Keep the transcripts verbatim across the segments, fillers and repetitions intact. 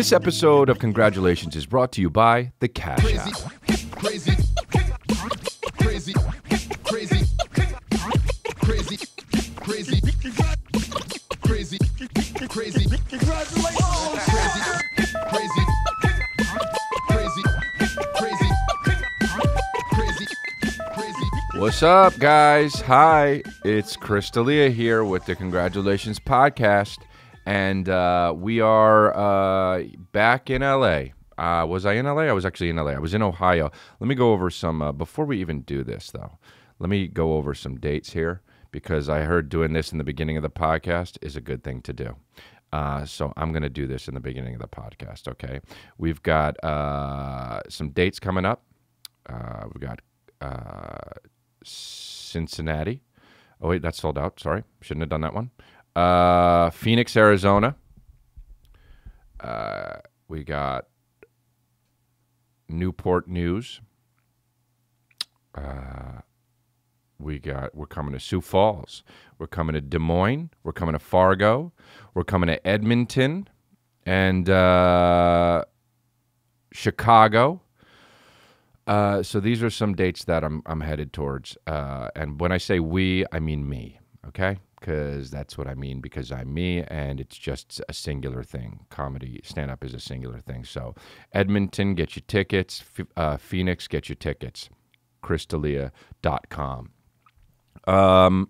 This episode of Congratulations is brought to you by the Cash App. Crazy, crazy, crazy, crazy, crazy, crazy, crazy, congratulations. What's up, guys? Hi, it's Chris D'Elia here with the Congratulations podcast, and uh, we are uh, back in L A. Uh, was I in L A? I was actually in L A. I was in Ohio. Let me go over some, uh, before we even do this, though, let me go over some dates here, because I heard doing this in the beginning of the podcast is a good thing to do. Uh, so I'm going to do this in the beginning of the podcast, okay? We've got uh, some dates coming up. Uh, we've got... Uh, Cincinnati. Oh, wait, that's sold out. Sorry. Shouldn't have done that one. Uh, Phoenix, Arizona. Uh, we got Newport News. Uh, we got, we're coming to Sioux Falls. We're coming to Des Moines. We're coming to Fargo. We're coming to Edmonton and uh, Chicago. Uh, so these are some dates that I'm I'm headed towards, uh, and when I say we, I mean me, okay? Because that's what I mean, because I'm me, and it's just a singular thing. Comedy, stand-up is a singular thing. So Edmonton, get your tickets. F uh, Phoenix, get your tickets. Chris D'Elia dot com. Um,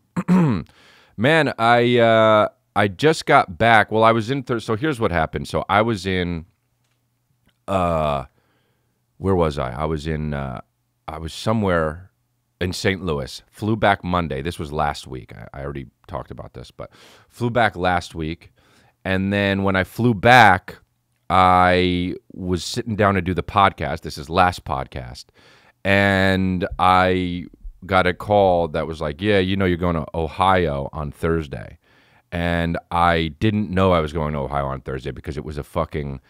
man, I uh, I just got back. Well, I was in, th so here's what happened. So I was in... Uh, Where was I? I was in, uh, I was somewhere in Saint Louis. Flew back Monday. This was last week. I, I already talked about this, but flew back last week. And then when I flew back, I was sitting down to do the podcast. This is last podcast. And I got a call that was like, yeah, you know, you're going to Ohio on Thursday. And I didn't know I was going to Ohio on Thursday because it was a fucking...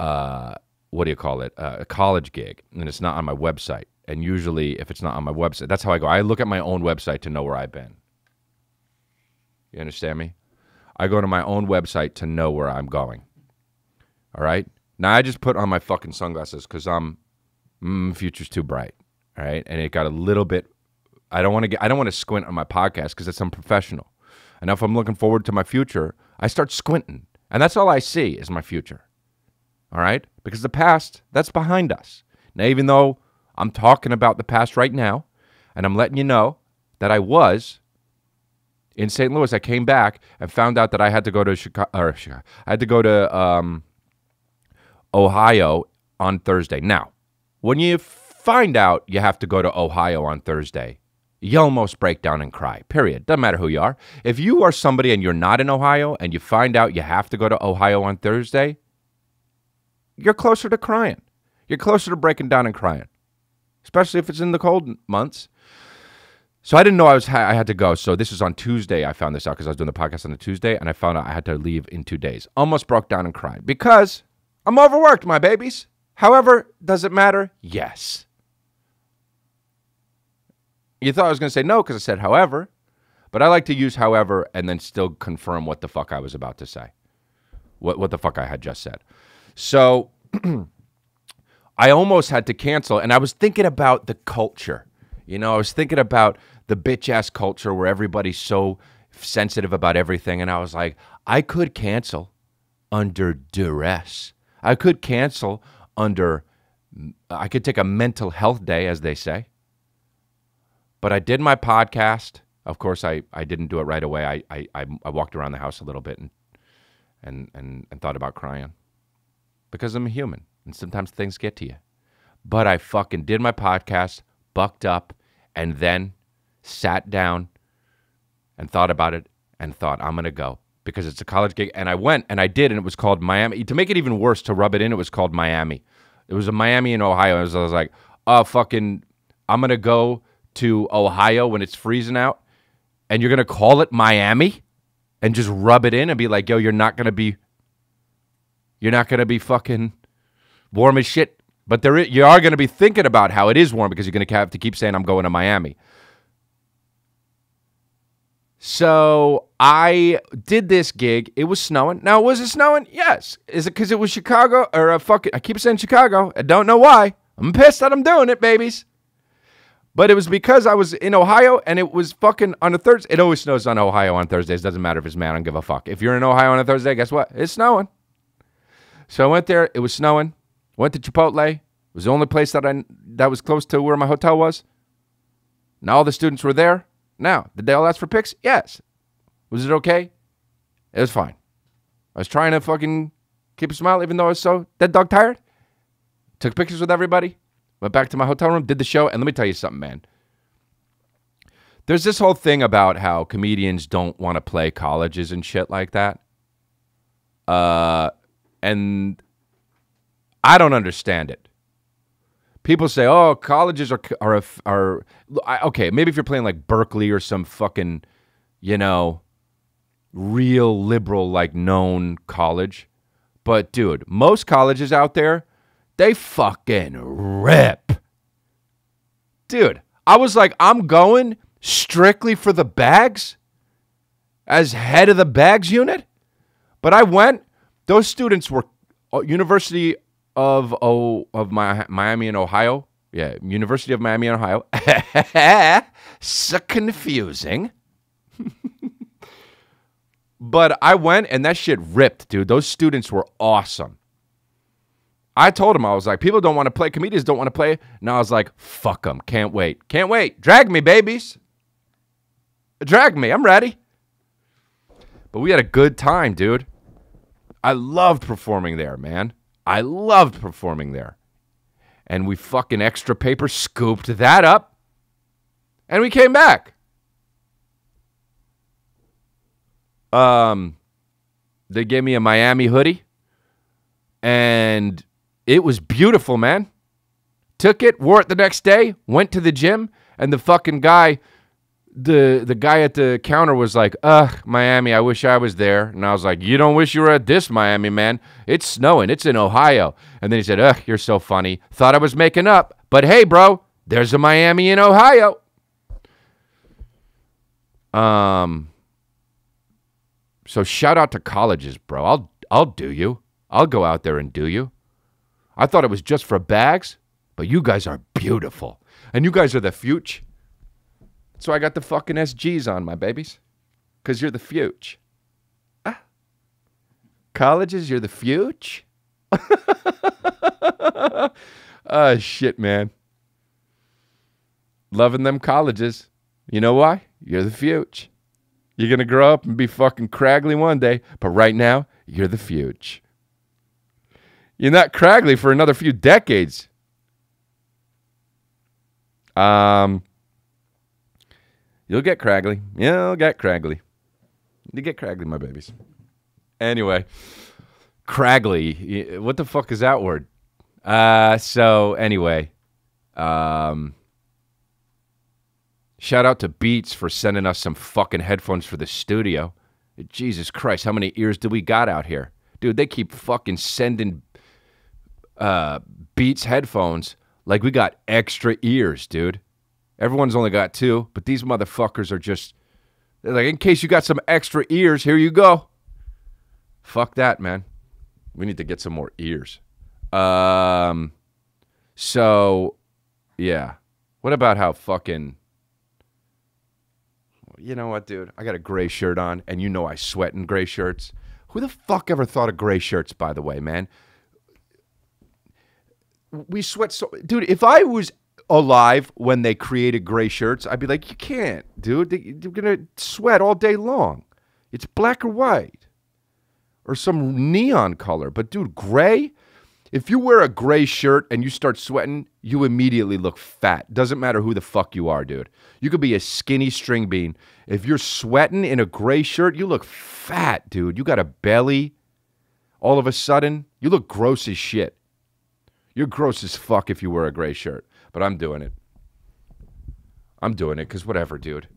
Uh, what do you call it, uh, a college gig, and it's not on my website. And usually if it's not on my website, that's how I go. I look at my own website to know where I've been. You understand me? I go to my own website to know where I'm going. All right? Now, I just put on my fucking sunglasses because I'm, mm, future's too bright, all right? And it got a little bit, I don't want to get, I don't want to squint on my podcast because it's unprofessional. And if I'm looking forward to my future, I start squinting. And that's all I see is my future. All right? Because the past, that's behind us. Now, even though I'm talking about the past right now, and I'm letting you know that I was in Saint Louis, I came back and found out that I had to go to Chicago, or Chicago, I had to go to um, Ohio on Thursday. Now, when you find out you have to go to Ohio on Thursday, you almost break down and cry, period. Doesn't matter who you are. If you are somebody and you're not in Ohio and you find out you have to go to Ohio on Thursday, you're closer to crying. You're closer to breaking down and crying, especially if it's in the cold months. So I didn't know I was ha I had to go. So this is on Tuesday. I found this out because I was doing the podcast on a Tuesday, and I found out I had to leave in two days. Almost broke down and cried because I'm overworked, my babies. However, does it matter? Yes. You thought I was going to say no because I said however, but I like to use however and then still confirm what the fuck I was about to say, what, what the fuck I had just said. So I almost had to cancel, and I was thinking about the culture. You know, I was thinking about the bitch-ass culture where everybody's so sensitive about everything, and I was like, I could cancel under duress. I could cancel under, I could take a mental health day, as they say. But I did my podcast. Of course, I, I didn't do it right away. I, I, I walked around the house a little bit and, and, and, and thought about crying. Because I'm a human, and sometimes things get to you. But I fucking did my podcast, bucked up, and then sat down and thought about it and thought, I'm going to go because it's a college gig. And I went, and I did, and it was called Miami. To make it even worse, to rub it in, it was called Miami. It was a Miami in Ohio. I was, I was like, oh, fucking, I'm going to go to Ohio when it's freezing out, and you're going to call it Miami and just rub it in and be like, yo, you're not going to be... You're not going to be fucking warm as shit, but there is, you are going to be thinking about how it is warm because you're going to have to keep saying, I'm going to Miami. So I did this gig. It was snowing. Now, was it snowing? Yes. Is it because it was Chicago or a fucking? I keep saying Chicago. I don't know why. I'm pissed that I'm doing it, babies. But it was because I was in Ohio and it was fucking on a Thursday. It always snows on Ohio on Thursdays. Doesn't matter if it's man. I don't give a fuck. If you're in Ohio on a Thursday, guess what? It's snowing. So I went there. It was snowing. Went to Chipotle. It was the only place that I that was close to where my hotel was. And all the students were there. Now, did they all ask for pics? Yes. Was it okay? It was fine. I was trying to fucking keep a smile, even though I was so dead dog tired. Took pictures with everybody. Went back to my hotel room, did the show, and let me tell you something, man. There's this whole thing about how comedians don't want to play colleges and shit like that. Uh, and I don't understand it. People say, oh, colleges are, are, are, okay, maybe if you're playing like Berkeley or some fucking, you know, real liberal, like known college. But dude, most colleges out there, they fucking rip. Dude, I was like, I'm going strictly for the bags as head of the bags unit. But I went, those students were University Of oh, of my Miami and Ohio, yeah, University of Miami and Ohio, so confusing. But I went and that shit ripped, dude. Those students were awesome. I told them, I was like, people don't want to play, comedians don't want to play, and I was like, fuck them, can't wait, can't wait, drag me, babies, drag me, I'm ready. But we had a good time, dude. I loved performing there, man. I loved performing there. And we fucking extra paper scooped that up. And we came back. Um, they gave me a Miami hoodie. And it was beautiful, man. Took it, wore it the next day, went to the gym. And the fucking guy, the, the guy at the counter was like, ugh, Miami, I wish I was there. And I was like, you don't wish you were at this Miami, man. It's snowing. It's in Ohio. And then he said, ugh, you're so funny. Thought I was making up. But hey, bro, there's a Miami in Ohio. Um. So shout out to colleges, bro. I'll, I'll do you. I'll go out there and do you. I thought it was just for bags, but you guys are beautiful. And you guys are the future. So I got the fucking S Gs on, my babies. Because you're the future. Ah. Colleges, you're the future? Oh, shit, man. Loving them colleges. You know why? You're the future. You're going to grow up and be fucking craggly one day. But right now, you're the future. You're not craggly for another few decades. Um... You'll get craggly. You'll get craggly. You get craggly, my babies. Anyway, craggly. What the fuck is that word? Uh, so anyway, um, shout out to Beats for sending us some fucking headphones for the studio. Jesus Christ, how many ears do we got out here? Dude, they keep fucking sending uh, Beats headphones like we got extra ears, dude. Everyone's only got two, but these motherfuckers are just, they're like, in case you got some extra ears, here you go. Fuck that, man. We need to get some more ears. Um, so, yeah. What about how fucking, you know what, dude? I got a gray shirt on, and you know I sweat in gray shirts. Who the fuck ever thought of gray shirts, by the way, man? We sweat so, dude, if I was alive when they created gray shirts, I'd be like, you can't, dude. You're gonna sweat all day long. It's black or white or some neon color. But dude, gray, if you wear a gray shirt and you start sweating, you immediately look fat. Doesn't matter who the fuck you are, dude. You could be a skinny string bean. If you're sweating in a gray shirt, you look fat, dude. You got a belly. All of a sudden, you look gross as shit. You're gross as fuck if you wear a gray shirt. But I'm doing it. I'm doing it because whatever, dude.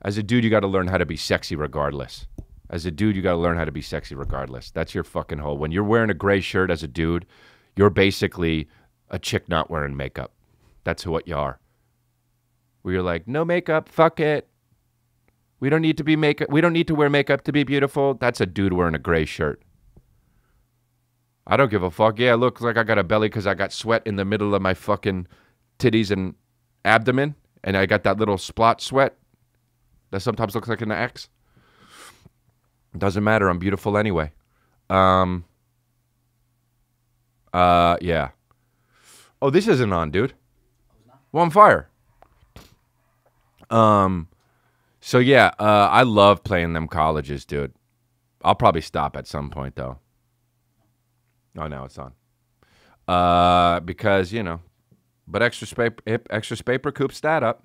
As a dude, you got to learn how to be sexy regardless. As a dude, you got to learn how to be sexy regardless. That's your fucking whole. When you're wearing a gray shirt as a dude, you're basically a chick not wearing makeup. That's what you are. Where you're like, no makeup, fuck it. We We don't need to be make we don't need to wear makeup to be beautiful. That's a dude wearing a gray shirt. I don't give a fuck. Yeah, it looks like I got a belly because I got sweat in the middle of my fucking titties and abdomen, and I got that little splot sweat that sometimes looks like an X. It doesn't matter. I'm beautiful anyway. Um. Uh. Yeah. Oh, this isn't on, dude. Well, I'm fire. Um. So yeah, uh, I love playing them colleges, dude. I'll probably stop at some point though. Oh, now it's on. Uh, because, you know, but extra spaper, extra spaper coops that up.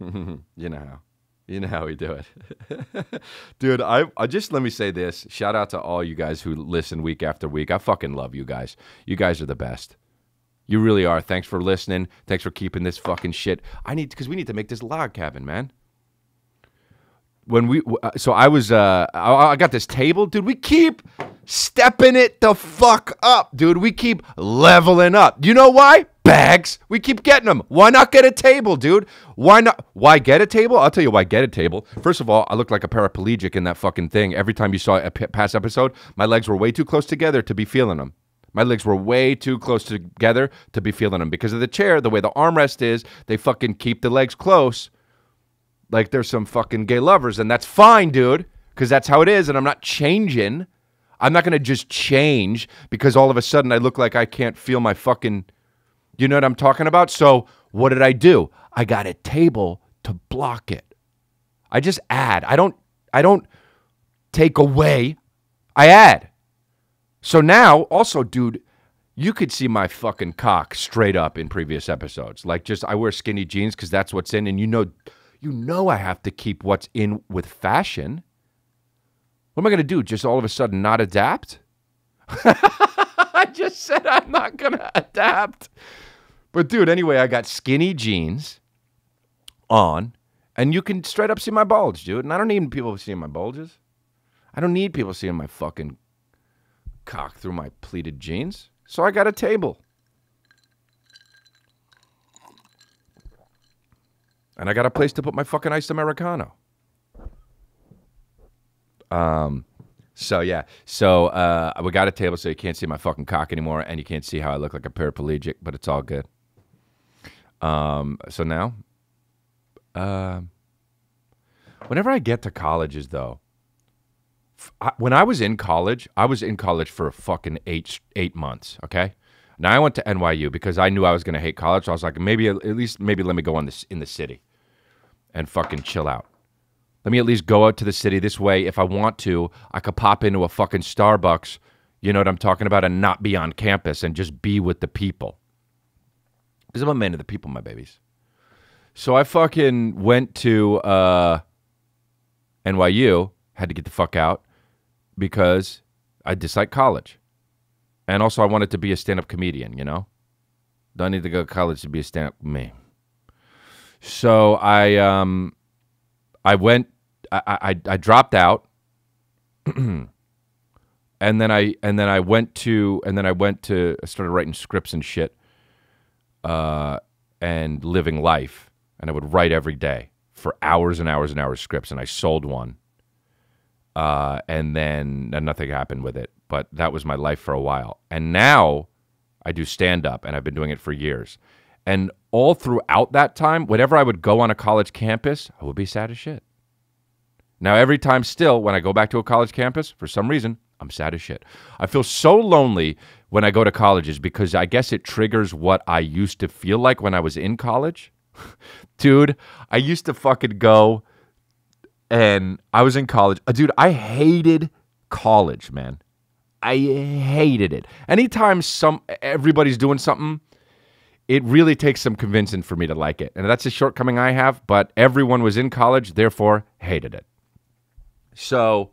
You know how. You know how we do it. Dude, I, I just let me say this. Shout out to all you guys who listen week after week. I fucking love you guys. You guys are the best. You really are. Thanks for listening. Thanks for keeping this fucking shit. I need, because we need to make this log cabin, man. When we, so I was, uh, I got this table, dude. We keep stepping it the fuck up, dude. We keep leveling up. You know why? Bags. We keep getting them. Why not get a table, dude? Why not? Why get a table? I'll tell you why get a table. First of all, I looked like a paraplegic in that fucking thing. Every time you saw a past episode, my legs were way too close together to be feeling them. My legs were way too close together to be feeling them because of the chair. The way the armrest is, they fucking keep the legs close. Like there's some fucking gay lovers, and that's fine, dude, because that's how it is, and I'm not changing. I'm not going to just change because all of a sudden I look like I can't feel my fucking, you know what I'm talking about? So what did I do? I got a table to block it. I just add. I don't, I don't take away. I add. So now, also, dude, you could see my fucking cock straight up in previous episodes. Like just, I wear skinny jeans because that's what's in, and you know... You know I have to keep what's in with fashion. What am I going to do? Just all of a sudden not adapt? I just said I'm not going to adapt. But, dude, anyway, I got skinny jeans on, and you can straight up see my bulge, dude. And I don't need people seeing my bulges. I don't need people seeing my fucking cock through my pleated jeans. So I got a table. And I got a place to put my fucking iced Americano. Um, so, yeah. So, uh, we got a table so you can't see my fucking cock anymore. And you can't see how I look like a paraplegic. But it's all good. Um, so now, uh, whenever I get to colleges, though. I, when I was in college, I was in college for fucking eight, eight months, okay? Now, I went to N Y U because I knew I was going to hate college. So I was like, maybe at least, maybe let me go on this in the city and fucking chill out. Let me at least go out to the city this way. If I want to, I could pop into a fucking Starbucks, you know what I'm talking about, and not be on campus and just be with the people. Because I'm a man of the people, my babies. So I fucking went to uh, N Y U, had to get the fuck out because I dislike college. And also, I wanted to be a stand-up comedian, you know? Don't need to go to college to be a stand-up man. So I um, I went, I, I, I dropped out, and then I and then I went to and then I went to I started writing scripts and shit, uh, and living life. And I would write every day for hours and hours and hours scripts, and I sold one. Uh, and then and nothing happened with it. But that was my life for a while. And now I do stand-up, and I've been doing it for years. And all throughout that time, whenever I would go on a college campus, I would be sad as shit. Now, every time still, when I go back to a college campus, for some reason, I'm sad as shit. I feel so lonely when I go to colleges because I guess it triggers what I used to feel like when I was in college. Dude, I used to fucking go, and I was in college. Dude, I hated college, man. I hated it. Anytime some everybody's doing something, it really takes some convincing for me to like it. And that's a shortcoming I have, but everyone was in college, therefore hated it. So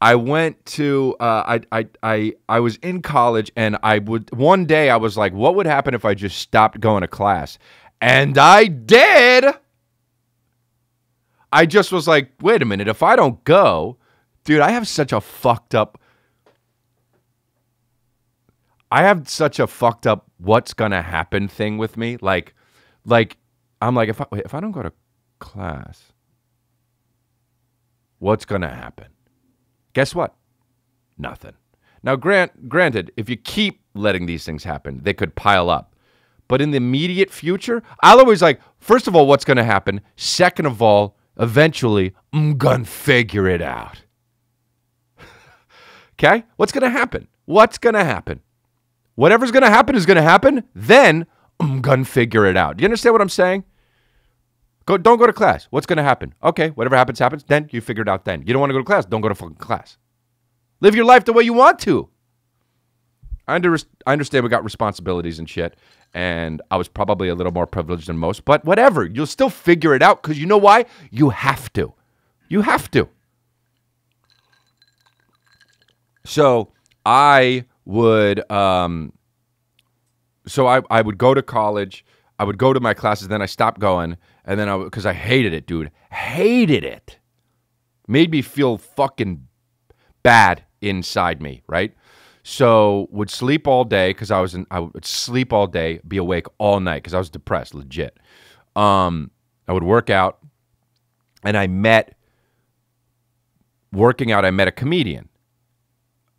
I went to, uh, I, I, I, I was in college, and I would, one day I was like, what would happen if I just stopped going to class? And I did. I just was like, wait a minute, if I don't go, dude, I have such a fucked up I have such a fucked up what's going to happen thing with me. Like, like I'm like, if I, if I don't go to class, what's going to happen? Guess what? Nothing. Now, grant, granted, if you keep letting these things happen, they could pile up. But in the immediate future, I'll always like, first of all, what's going to happen? Second of all, eventually, I'm going to figure it out. Okay? What's going to happen? What's going to happen? Whatever's going to happen is going to happen. Then I'm going to figure it out. Do you understand what I'm saying? Go, don't go to class. What's going to happen? Okay, whatever happens, happens. Then you figure it out then. You don't want to go to class. Don't go to fucking class. Live your life the way you want to. I, under, I understand we got responsibilities and shit, and I was probably a little more privileged than most, but whatever. You'll still figure it out because you know why? You have to. You have to. So I would um, so I, I would go to college. I would go to my classes. Then I stopped going, and then I because I hated it, dude. Hated it. Made me feel fucking bad inside me, right? So would sleep all day because I was in, I would sleep all day, be awake all night because I was depressed, legit. Um, I would work out, and I met working out. I met a comedian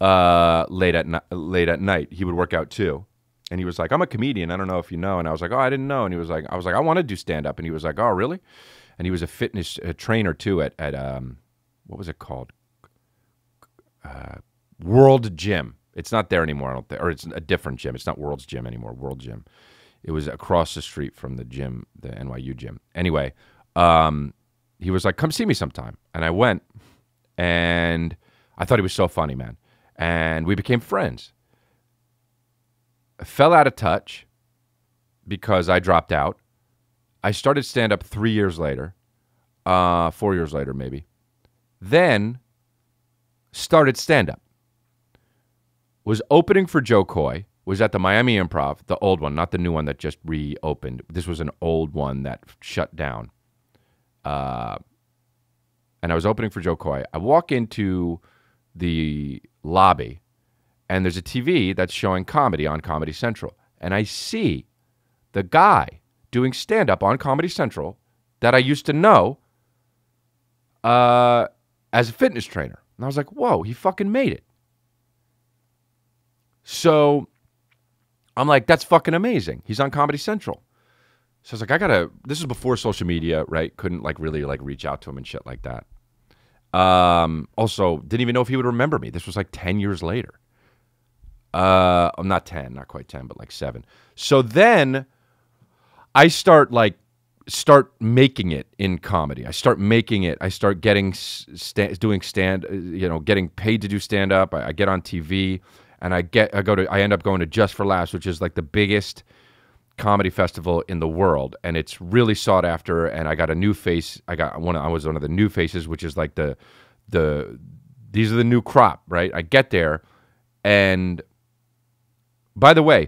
uh, late at ni- late at night. He would work out too. And he was like, I'm a comedian. I don't know if you know. And I was like, oh, I didn't know. And he was like, I was like, I want to do stand-up. And he was like, oh, really? And he was a fitness a trainer, too, at, at um, what was it called? Uh, World Gym. It's not there anymore, I don't think. Or it's a different gym. It's not World's Gym anymore, World Gym. It was across the street from the gym, the N Y U gym. Anyway, um, he was like, come see me sometime. And I went, and I thought he was so funny, man. And we became friends. I fell out of touch because I dropped out. I started stand-up three years later, uh, four years later maybe, then started stand-up. Was opening for Jo Koy, was at the Miami Improv, the old one, not the new one that just reopened. This was an old one that shut down. Uh, and I was opening for Jo Koy. I walk into the lobby, and there's a T V that's showing comedy on Comedy Central. And I see the guy doing stand-up on Comedy Central that I used to know uh, as a fitness trainer. And I was like, whoa, he fucking made it. So I'm like, that's fucking amazing. He's on Comedy Central. So I was like, I gotta, this is before social media, right? Couldn't like really like reach out to him and shit like that. Um, also, didn't even know if he would remember me. This was like ten years later. Uh, I'm not ten, not quite ten, but like seven. So then I start like, start making it in comedy. I start making it. I start getting, st- doing stand, you know, getting paid to do stand up. I, I get on T V and I get, I go to, I end up going to Just for Laughs, which is like the biggest comedy festival in the world. And it's really sought after. And I got a new face. I got one, I was one of the new faces, which is like the, the, these are the new crop, right? I get there and, by the way,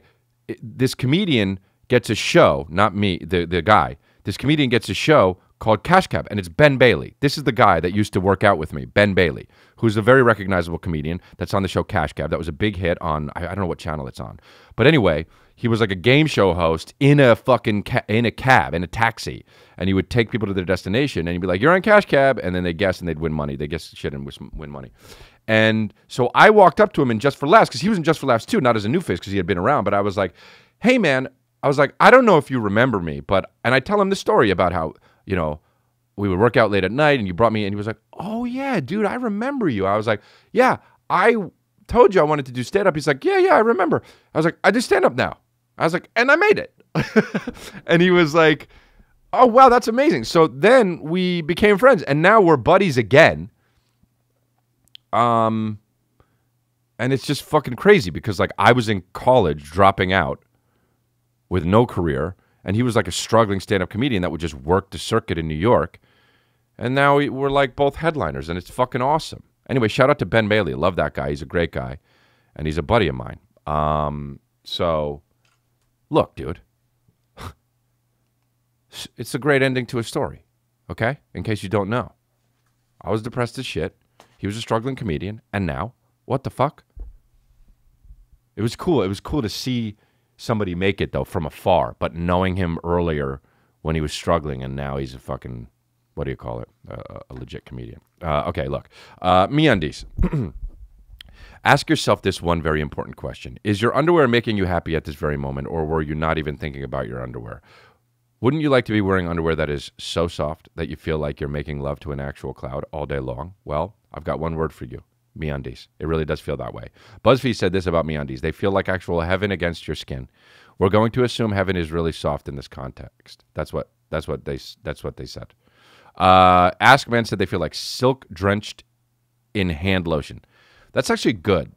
this comedian gets a show, not me, the, the guy. This comedian gets a show called Cash Cab, and it's Ben Bailey. This is the guy that used to work out with me, Ben Bailey, who's a very recognizable comedian that's on the show Cash Cab. That was a big hit on, I, I don't know what channel it's on. But anyway, he was like a game show host in a fucking, ca- in a cab, in a taxi. And he would take people to their destination, and he'd be like, you're on Cash Cab, and then they guess, and they'd win money. They guess shit and win money. And so I walked up to him in Just for Laughs, because he was in Just for Laughs too, not as a new face, because he had been around, but I was like, hey man, I was like, I don't know if you remember me, but, and I tell him the story about how, you know, we would work out late at night, and you brought me, and he was like, oh yeah, dude, I remember you. I was like, yeah, I told you I wanted to do stand-up. He's like, yeah, yeah, I remember. I was like, I do stand-up now. I was like, and I made it. And he was like, oh wow, that's amazing. So then we became friends, and now we're buddies again. Um, and it's just fucking crazy because like I was in college dropping out with no career, and he was like a struggling stand-up comedian that would just work the circuit in New York. And now we, we're like both headliners, and it's fucking awesome. Anyway, shout out to Ben Bailey. Love that guy. He's a great guy, and he's a buddy of mine. Um, so look, dude, it's a great ending to a story. Okay. In case you don't know, I was depressed as shit. He was a struggling comedian, and now, what the fuck? It was cool. It was cool to see somebody make it, though, from afar, but knowing him earlier when he was struggling, and now he's a fucking what do you call it? Uh, a legit comedian. Uh, okay, look. Uh, MeUndies. Ask yourself this one very important question. Is your underwear making you happy at this very moment, or were you not even thinking about your underwear? Wouldn't you like to be wearing underwear that is so soft that you feel like you're making love to an actual cloud all day long? Well, I've got one word for you. MeUndies. It really does feel that way. BuzzFeed said this about MeUndies. They feel like actual heaven against your skin. We're going to assume heaven is really soft in this context. That's what that's what they that's what they said. Uh, Askman said they feel like silk drenched in hand lotion. That's actually good.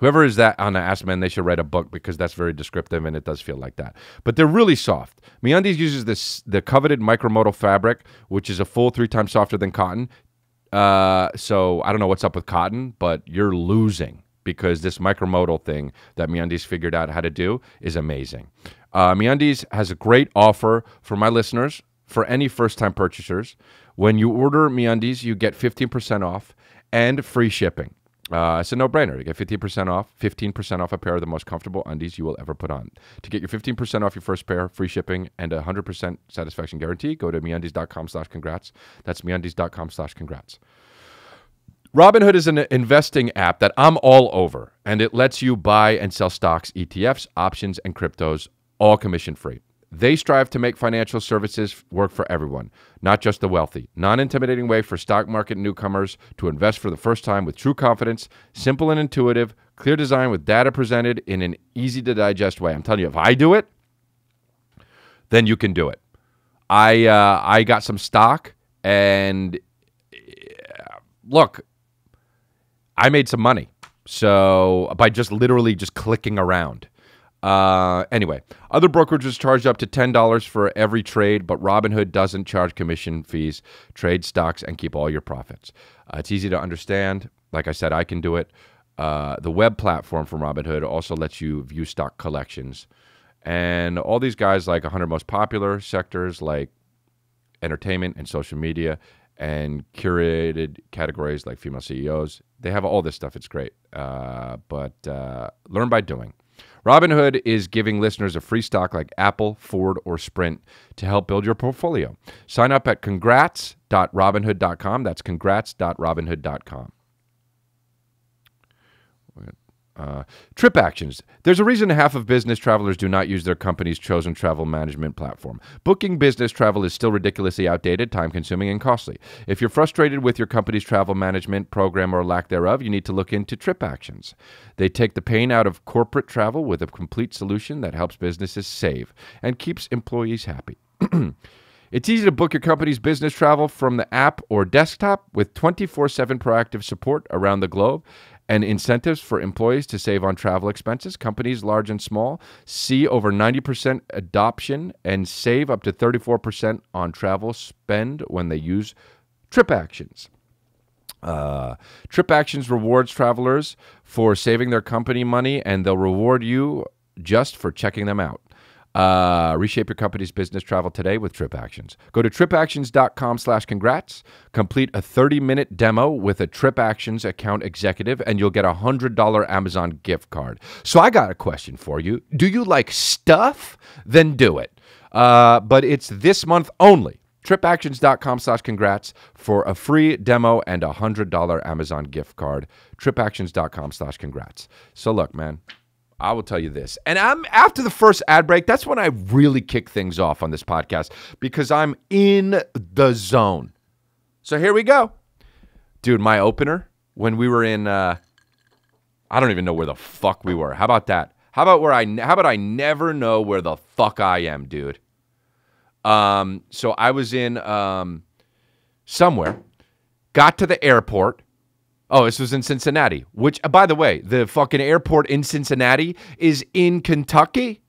Whoever is that on Askman, they should write a book because that's very descriptive and it does feel like that. But they're really soft. MeUndies uses this the coveted micromodal fabric, which is a full three times softer than cotton. Uh, so I don't know what's up with cotton, but you're losing because this micromodal thing that MeUndies figured out how to do is amazing. Uh, MeUndies has a great offer for my listeners, for any first-time purchasers. When you order MeUndies, you get fifteen percent off and free shipping. Uh, it's a no-brainer. You get fifteen percent off, fifteen percent off a pair of the most comfortable undies you will ever put on. To get your fifteen percent off your first pair, free shipping, and a one hundred percent satisfaction guarantee, go to MeUndies.com slash congrats. That's MeUndies.com slash congrats. Robinhood is an investing app that I'm all over, and it lets you buy and sell stocks, E T Fs, options, and cryptos, all commission-free. They strive to make financial services work for everyone, not just the wealthy. Non-intimidating way for stock market newcomers to invest for the first time with true confidence, simple and intuitive, clear design with data presented in an easy-to-digest way. I'm telling you, if I do it, then you can do it. I uh, I got some stock, and look, I made some money. So by just literally just clicking around. Uh, anyway, other brokerages charge up to ten dollars for every trade, but Robinhood doesn't charge commission fees, trade stocks, and keep all your profits. Uh, it's easy to understand. Like I said, I can do it. Uh, the web platform from Robinhood also lets you view stock collections. And all these guys like one hundred most popular sectors like entertainment and social media and curated categories like female C E Os. They have all this stuff. It's great. Uh, but uh, learn by doing. Robinhood is giving listeners a free stock like Apple, Ford, or Sprint to help build your portfolio. Sign up at congrats dot robinhood dot com. That's congrats dot robinhood dot com. Uh, TripActions. There's a reason half of business travelers do not use their company's chosen travel management platform. Booking business travel is still ridiculously outdated, time-consuming, and costly. If you're frustrated with your company's travel management program or lack thereof, you need to look into TripActions. They take the pain out of corporate travel with a complete solution that helps businesses save and keeps employees happy. It's easy to book your company's business travel from the app or desktop with twenty-four seven proactive support around the globe and incentives for employees to save on travel expenses. Companies large and small see over ninety percent adoption and save up to thirty-four percent on travel spend when they use TripActions. Uh, TripActions rewards travelers for saving their company money, and they'll reward you just for checking them out. Uh, reshape your company's business travel today with TripActions. Go to TripActions.com slash congrats. Complete a thirty-minute demo with a TripActions account executive, and you'll get a one hundred dollar Amazon gift card. So I got a question for you. Do you like stuff? Then do it. Uh, but it's this month only. TripActions.com slash congrats for a free demo and a one hundred dollar Amazon gift card. TripActions.com slash congrats. So look, man. I will tell you this. And I'm after the first ad break, that's when I really kick things off on this podcast because I'm in the zone. So here we go. Dude, my opener, when we were in, uh, I don't even know where the fuck we were. How about that? How about where I, how about I never know where the fuck I am, dude? Um, so I was in um, somewhere, got to the airport. Oh, this was in Cincinnati, which, uh, by the way, the fucking airport in Cincinnati is in Kentucky,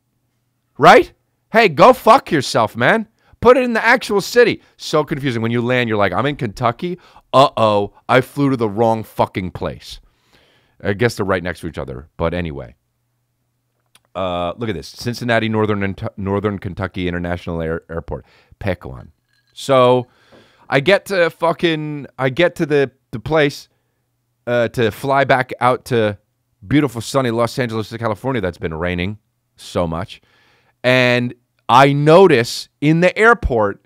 right? Hey, go fuck yourself, man. Put it in the actual city. So confusing. When you land, you're like, I'm in Kentucky? Uh-oh, I flew to the wrong fucking place. I guess they're right next to each other, but anyway. Uh, look at this. Cincinnati Northern Northern Kentucky International Air- Airport. Pick one. So I get to fucking, I get to the, the place. Uh, to fly back out to beautiful sunny Los Angeles, California, that's been raining so much. And I notice in the airport,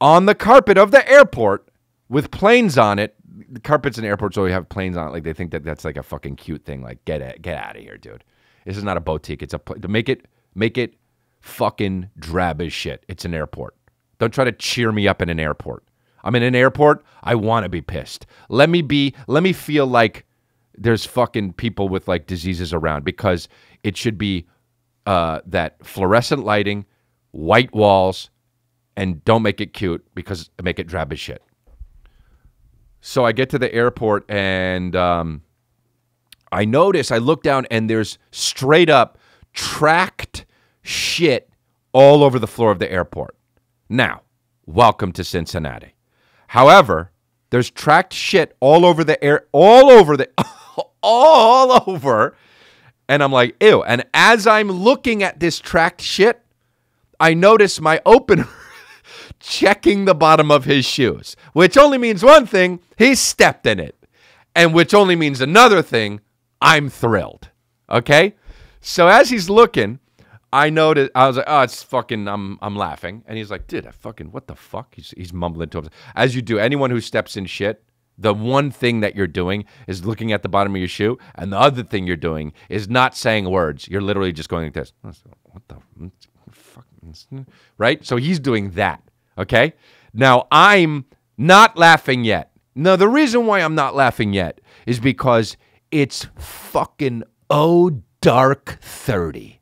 on the carpet of the airport with planes on it. The carpets in airports always have planes on it. Like, they think that that's like a fucking cute thing. Like, get it, get out of here, dude. This is not a boutique. It's a pl- to make it make it fucking drab as shit. It's an airport. Don't try to cheer me up in an airport. I'm in an airport. I want to be pissed. Let me be. Let me feel like there's fucking people with like diseases around, because it should be uh, that fluorescent lighting, white walls, and don't make it cute because make it drab as shit. So I get to the airport and um, I notice, I look down and there's straight up tracked shit all over the floor of the airport. Now, welcome to Cincinnati. However, there's tracked shit all over the air, all over the, all over. And I'm like, ew. And as I'm looking at this tracked shit, I notice my opener checking the bottom of his shoes, which only means one thing, he stepped in it. And which only means another thing, I'm thrilled. Okay? So as he's looking, I noticed, I was like, oh, it's fucking, I'm I'm laughing. And he's like, dude, I fucking, what the fuck? He's, he's mumbling to himself. As you do, anyone who steps in shit, the one thing that you're doing is looking at the bottom of your shoe, and the other thing you're doing is not saying words. You're literally just going like this. What the fuck? Right? So he's doing that, okay? Now, I'm not laughing yet. Now, the reason why I'm not laughing yet is because it's fucking oh dark thirty.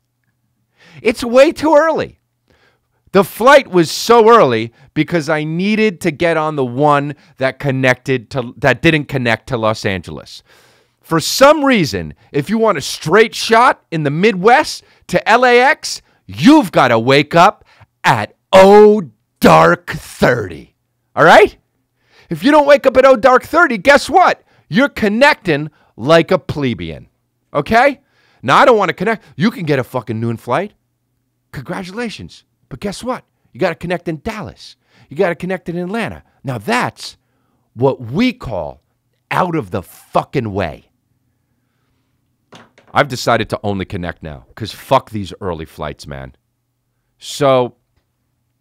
It's way too early. The flight was so early because I needed to get on the one that connected to that didn't connect to Los Angeles. For some reason, if you want a straight shot in the Midwest to L A X, you've got to wake up at oh dark thirty. All right? If you don't wake up at oh dark thirty, guess what? You're connecting like a plebeian. Okay? Now, I don't want to connect. You can get a fucking noon flight. Congratulations. But guess what? You got to connect in Dallas. You got to connect in Atlanta. Now that's what we call out of the fucking way. I've decided to only connect now because fuck these early flights, man. So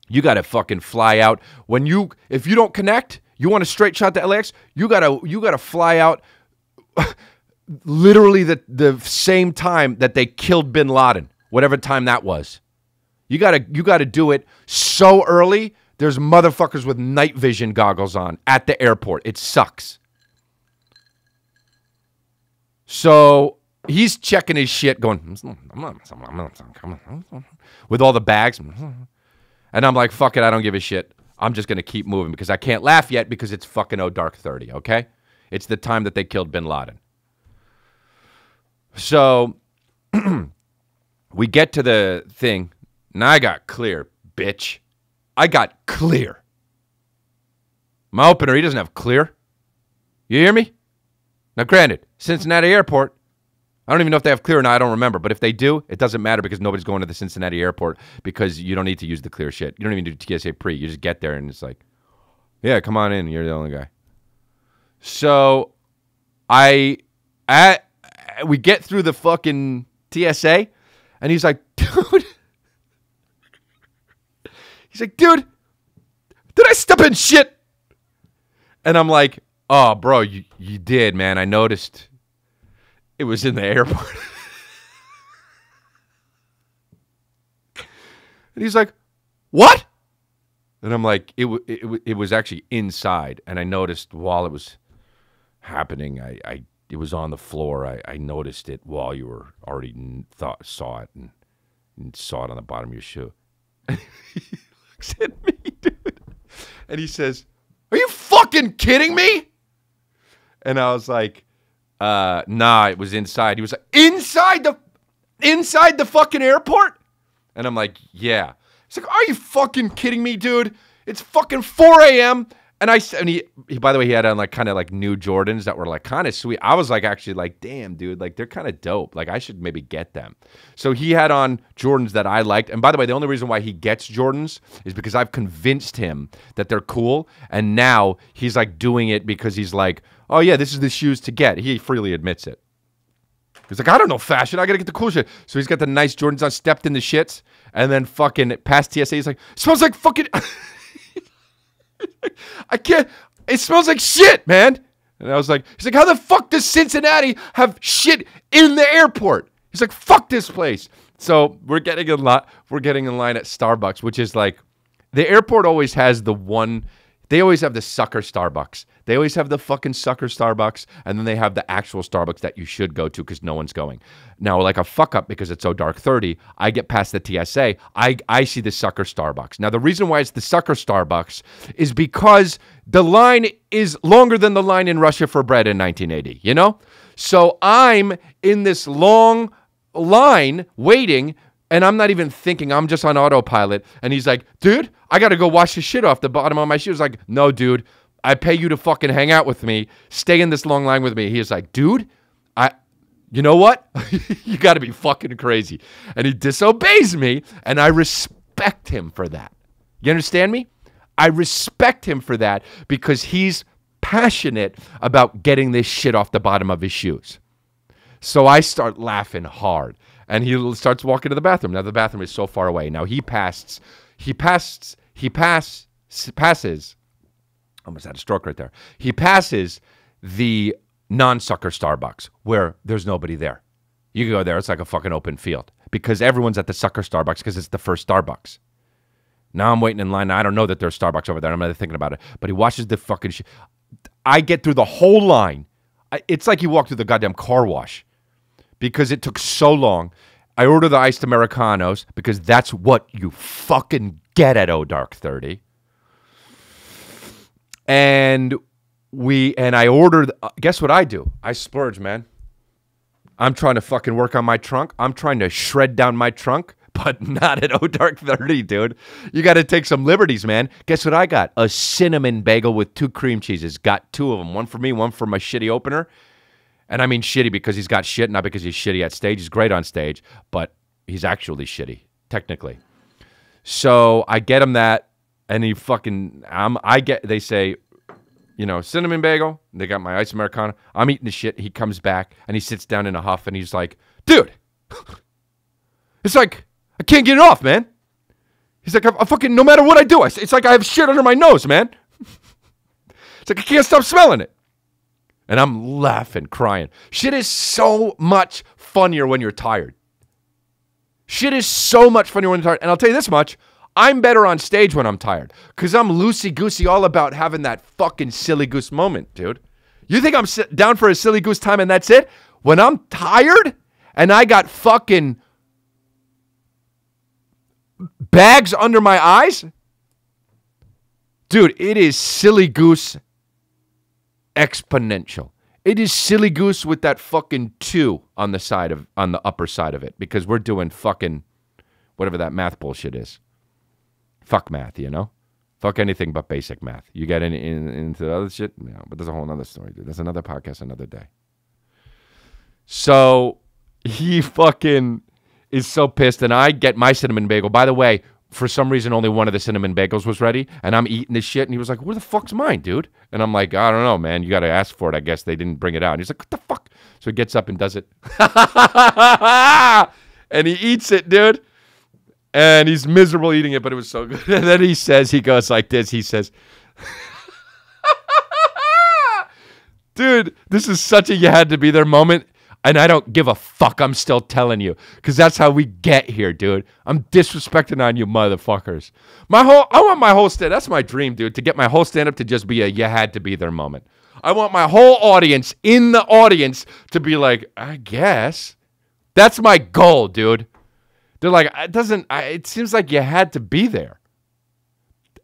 you got to fucking fly out. When you, if you don't connect, you want a straight shot to L A X, you got to, you got to fly out literally the, the same time that they killed bin Laden. Whatever time that was. You gotta you gotta do it so early, there's motherfuckers with night vision goggles on at the airport. It sucks. So he's checking his shit, going with all the bags. And I'm like, fuck it, I don't give a shit. I'm just gonna keep moving because I can't laugh yet because it's fucking oh dark thirty, okay? It's the time that they killed bin Laden. So we get to the thing. Now I got clear, bitch. I got clear. My opener, he doesn't have clear. You hear me? Now, granted, Cincinnati Airport, I don't even know if they have clear or not. I don't remember. But if they do, it doesn't matter because nobody's going to the Cincinnati Airport because you don't need to use the clear shit. You don't even need to do T S A pre. You just get there and it's like, yeah, come on in. You're the only guy. So I, I, we get through the fucking T S A. And he's like, dude. He's like, dude, did I step in shit? And I'm like, oh, bro, you, you did, man. I noticed it was in the airport. And he's like, what? And I'm like, it, w- it, w- it was actually inside. And I noticed while it was happening, I... I It was on the floor. I, I noticed it while you were already thought, saw it and, and saw it on the bottom of your shoe. He looks at me, dude. And he says, are you fucking kidding me? And I was like, uh, nah, it was inside. He was like, inside the, inside the fucking airport? And I'm like, yeah. He's like, are you fucking kidding me, dude? It's fucking four a.m. And I and he, he, by the way, he had on like kind of like new Jordans that were like kind of sweet. I was like, actually like, damn, dude, like they're kind of dope. Like I should maybe get them. So he had on Jordans that I liked. And by the way, the only reason why he gets Jordans is because I've convinced him that they're cool. And now he's like doing it because he's like, oh yeah, this is the shoes to get. He freely admits it. He's like, I don't know fashion. I got to get the cool shit. So he's got the nice Jordans on, stepped in the shits. And then fucking past T S A, he's like, smells like fucking... I can't. It smells like shit, man. And I was like, he's like, how the fuck does Cincinnati have shit in the airport? He's like, fuck this place. So we're getting a lot. We're getting in line at Starbucks, which is like, the airport always has the one. They always have the sucker Starbucks. They always have the fucking sucker Starbucks, and then they have the actual Starbucks that you should go to because no one's going. Now, like a fuck up because it's so dark thirty, I get past the T S A. I, I see the sucker Starbucks. Now, the reason why it's the sucker Starbucks is because the line is longer than the line in Russia for bread in nineteen eighty, you know? So I'm in this long line waiting, and I'm not even thinking. I'm just on autopilot. And he's like, dude, I got to go wash the shit off the bottom of my shoes. Like, no, dude, I pay you to fucking hang out with me. Stay in this long line with me. He's like, dude, I, you know what? You got to be fucking crazy. And he disobeys me. And I respect him for that. You understand me? I respect him for that because he's passionate about getting this shit off the bottom of his shoes. So I start laughing hard. And he starts walking to the bathroom. Now, the bathroom is so far away. Now, he passed. He passed. He pass, passes. Almost had a stroke right there. He passes the non-sucker Starbucks where there's nobody there. You can go there. It's like a fucking open field because everyone's at the sucker Starbucks because it's the first Starbucks. Now, I'm waiting in line. Now, I don't know that there's Starbucks over there. I'm not thinking about it. But he washes the fucking shit. I get through the whole line. I, it's like you walk through the goddamn car wash. Because it took so long. I order the iced Americanos because that's what you fucking get at O Dark thirty. And we and I ordered, uh, guess what I do? I splurge, man. I'm trying to fucking work on my trunk. I'm trying to shred down my trunk, but not at O Dark thirty, dude. You got to take some liberties, man. Guess what I got? A cinnamon bagel with two cream cheeses. Got two of them. One for me, one for my shitty opener. And I mean shitty because he's got shit, not because he's shitty at stage. He's great on stage, but he's actually shitty, technically. So I get him that, and he fucking, I'm, I get, they say, you know, cinnamon bagel. They got my iced Americano. I'm eating the shit. He comes back, and he sits down in a huff, and he's like, dude, it's like, I can't get it off, man. He's like, I, I fucking, no matter what I do, I, it's like I have shit under my nose, man. It's like I can't stop smelling it. And I'm laughing, crying. Shit is so much funnier when you're tired. Shit is so much funnier when you're tired. And I'll tell you this much. I'm better on stage when I'm tired. Because I'm loosey-goosey all about having that fucking silly goose moment, dude. You think I'm down for a silly goose time and that's it? When I'm tired and I got fucking bags under my eyes? Dude, it is silly goose exponential. It is silly goose with that fucking two on the side of, on the upper side of it, because we're doing fucking whatever that math bullshit is. Fuck math, you know? Fuck anything but basic math. You get in, in, into the other shit? No, but there's a whole other story, dude. There's another podcast another day. So he fucking is so pissed, and I get my cinnamon bagel. By the way, for some reason, only one of the cinnamon bagels was ready, and I'm eating this shit, and he was like, where the fuck's mine, dude? And I'm like, I don't know, man. You got to ask for it, I guess. They didn't bring it out. And he's like, what the fuck? So he gets up and does it. And he eats it, dude. And he's miserable eating it, but it was so good. And then he says, he goes like this. He says, dude, this is such a you had to be there moment. And I don't give a fuck. I'm still telling you. Because that's how we get here, dude. I'm disrespecting on you motherfuckers. My whole, I want my whole stand. That's my dream, dude. To get my whole stand-up to just be a you had to be there moment. I want my whole audience in the audience to be like, I guess. That's my goal, dude. They're like, it doesn't, I, it seems like you had to be there.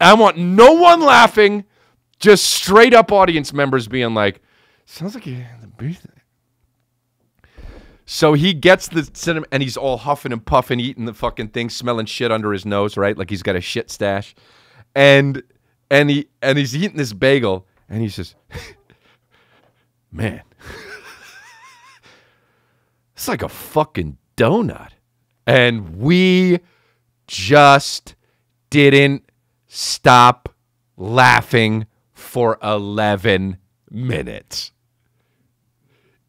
I want no one laughing. Just straight up audience members being like, sounds like you had to be there. So he gets the cinnamon, and he's all huffing and puffing, eating the fucking thing, smelling shit under his nose, right? Like he's got a shit stash. And and he and he's eating this bagel, and he says, man, it's like a fucking donut. And we just didn't stop laughing for eleven minutes.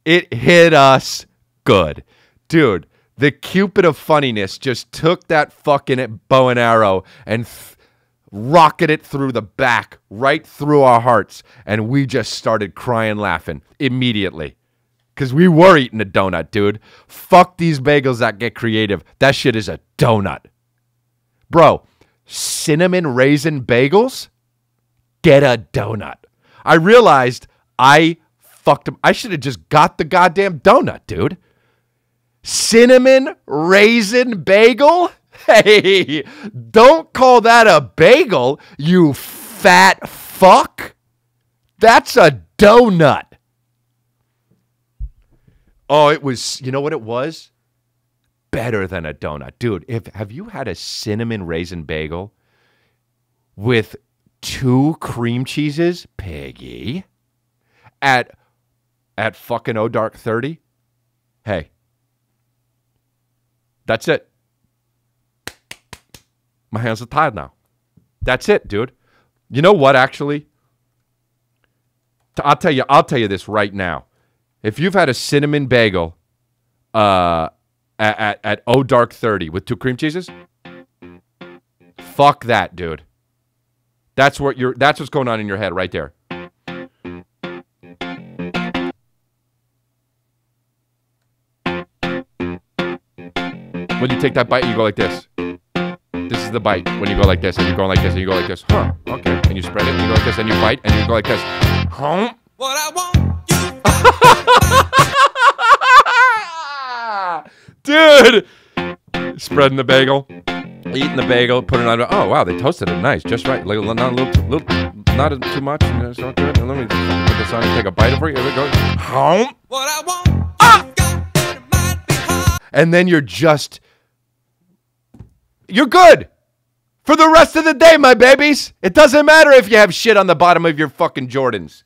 It hit us good. Dude, the Cupid of funniness just took that fucking bow and arrow and th rocketed it through the back, right through our hearts, and we just started crying laughing immediately. Because we were eating a donut, dude. Fuck these bagels that get creative. That shit is a donut. Bro, cinnamon raisin bagels? Get a donut. I realized I fucked them. I should have just got the goddamn donut, dude. Cinnamon raisin bagel? Hey, don't call that a bagel, you fat fuck. That's a donut. Oh, it was, you know what it was? Better than a donut. Dude, if have you had a cinnamon raisin bagel with two cream cheeses, Piggy, at at fucking O Dark thirty? Hey, that's it. My hands are tied now. That's it, dude. You know what, actually? I'll tell you, I'll tell you this right now. If you've had a cinnamon bagel uh, at, at, at O Dark thirty with two cream cheeses, fuck that, dude. That's what you're, that's what's going on in your head right there. When you take that bite, you go like this. This is the bite. When you go like this, and you go like this, and you go like this. Huh, okay. And you spread it, and you go like this, and you bite, and you go like this. Huh? What I want. Dude, spreading the bagel, eating the bagel, putting on. Oh wow, they toasted it nice, just right. Like, not a little, little, not too much. You know, it's not good. Let me put this on and take a bite of it. Here we go. Home. What I want. Ah! Got, it might be hard. And then you're just, you're good for the rest of the day, my babies. It doesn't matter if you have shit on the bottom of your fucking Jordans.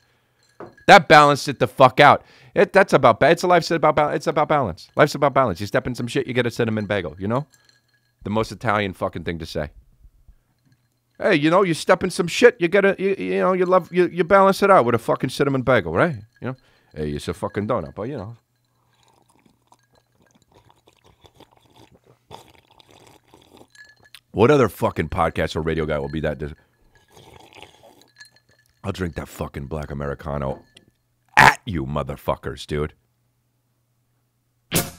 That balanced it the fuck out. It, that's about, it's a life's about balance. It's about balance. Life's about balance. You step in some shit, you get a cinnamon bagel, you know? The most Italian fucking thing to say. Hey, you know, you step in some shit, you get a, you, you know, you love, you, you balance it out with a fucking cinnamon bagel, right? You know? Hey, it's a fucking donut, but you know. What other fucking podcast or radio guy will be that dis- I'll drink that fucking black Americano. At you motherfuckers, dude. I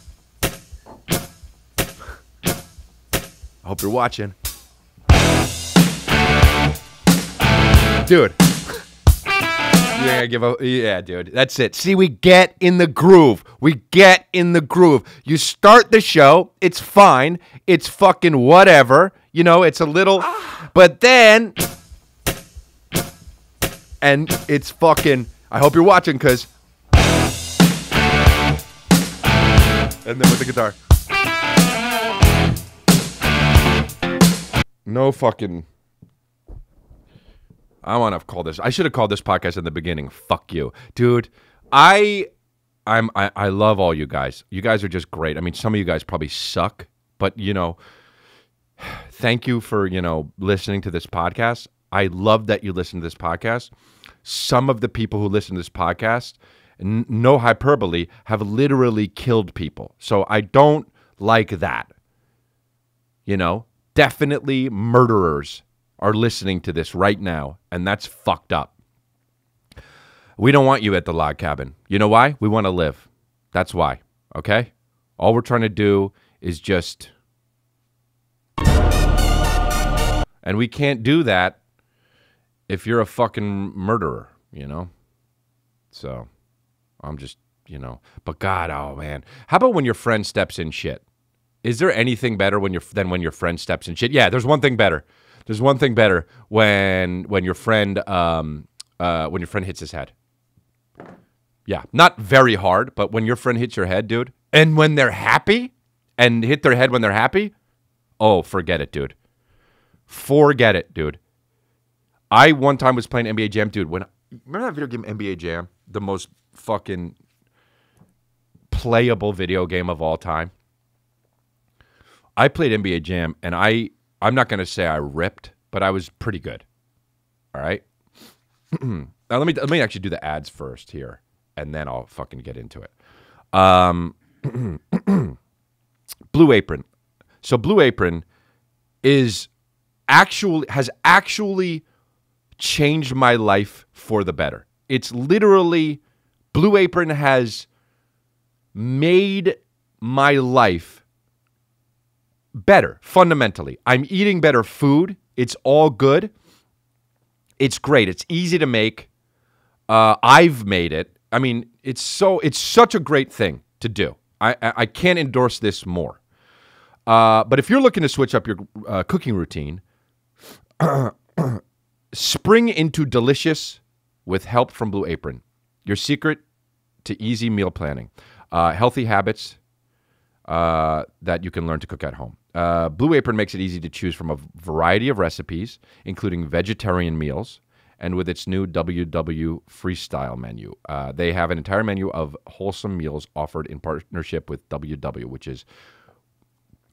hope you're watching. Dude. Yeah, give up. Yeah, dude. That's it. See, we get in the groove. We get in the groove. You start the show, it's fine. It's fucking whatever. You know, it's a little, but then and it's fucking, I hope you're watching, because... And then with the guitar. No fucking... I want to call this... I should have called this podcast in the beginning. Fuck you. Dude, I, I'm, I, I love all you guys. You guys are just great. I mean, some of you guys probably suck, but, you know, thank you for, you know, listening to this podcast. I love that you listen to this podcast. Some of the people who listen to this podcast, n no hyperbole, have literally killed people. So I don't like that. You know, definitely murderers are listening to this right now, and that's fucked up. We don't want you at the log cabin. You know why? We want to live. That's why, okay? All we're trying to do is just... And we can't do that if you're a fucking murderer, you know? So, I'm just, you know. But God, oh man. How about when your friend steps in shit? Is there anything better when you're, than when your friend steps in shit? Yeah, there's one thing better. There's one thing better when when your friend um uh when your friend hits his head. Yeah, not very hard, but when your friend hits your head, dude, and when they're happy and hit their head when they're happy, oh, forget it, dude. Forget it, dude. I one time was playing N B A Jam, dude. When remember that video game N B A Jam, the most fucking playable video game of all time. I played N B A Jam, and I I'm not gonna say I ripped, but I was pretty good. All right. Now let me let me actually do the ads first here, and then I'll fucking get into it. Um, Blue Apron. So Blue Apron is actually has actually changed my life for the better. It's literally, Blue Apron has made my life better, fundamentally. I'm eating better food. It's all good. It's great. It's easy to make. Uh, I've made it. I mean, it's so it's such a great thing to do. I, I can't endorse this more. Uh, but if you're looking to switch up your uh, cooking routine, spring into delicious with help from Blue Apron. Your secret to easy meal planning. Uh, healthy habits uh, that you can learn to cook at home. Uh, Blue Apron makes it easy to choose from a variety of recipes, including vegetarian meals, and with its new W W Freestyle menu. Uh, they have an entire menu of wholesome meals offered in partnership with W W, which is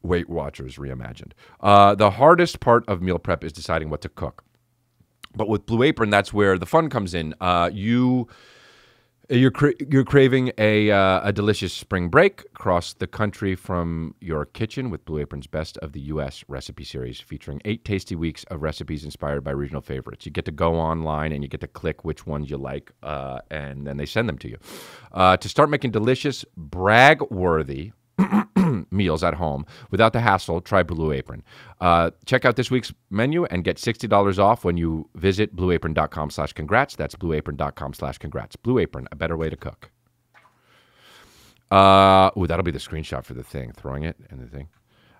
Weight Watchers reimagined. Uh, the hardest part of meal prep is deciding what to cook. But with Blue Apron, that's where the fun comes in. Uh, you... You're cra you're craving a uh, a delicious spring break. Cross the country from your kitchen with Blue Apron's Best of the U S Recipe Series, featuring eight tasty weeks of recipes inspired by regional favorites. You get to go online and you get to click which ones you like, uh, and then they send them to you. Uh, to start making delicious, brag-worthy meals at home without the hassle, try Blue Apron. Uh, check out this week's menu and get sixty dollars off when you visit blue apron dot com slash congrats. That's blue apron dot com slash congrats. Blue Apron, a better way to cook. Uh, ooh, that'll be the screenshot for the thing. Throwing it and the thing.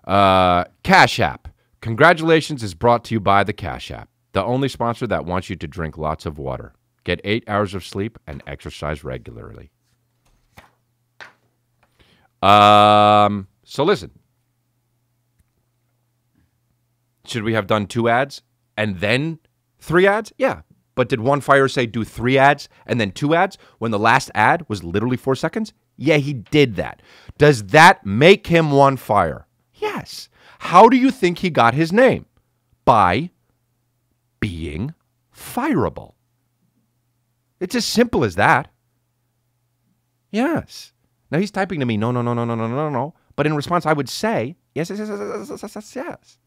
Uh, Cash App. Congratulations is brought to you by the Cash App, the only sponsor that wants you to drink lots of water, get eight hours of sleep, and exercise regularly. Um, so listen, should we have done two ads and then three ads? Yeah. But did one fire say do three ads and then two ads when the last ad was literally four seconds? Yeah, he did that. Does that make him one fire? Yes. How do you think he got his name? By being fireable. It's as simple as that. Yes. Now, he's typing to me, no, no, no, no, no, no, no, no. But in response, I would say, yes, yes, yes, yes, yes, yes, yes, yes.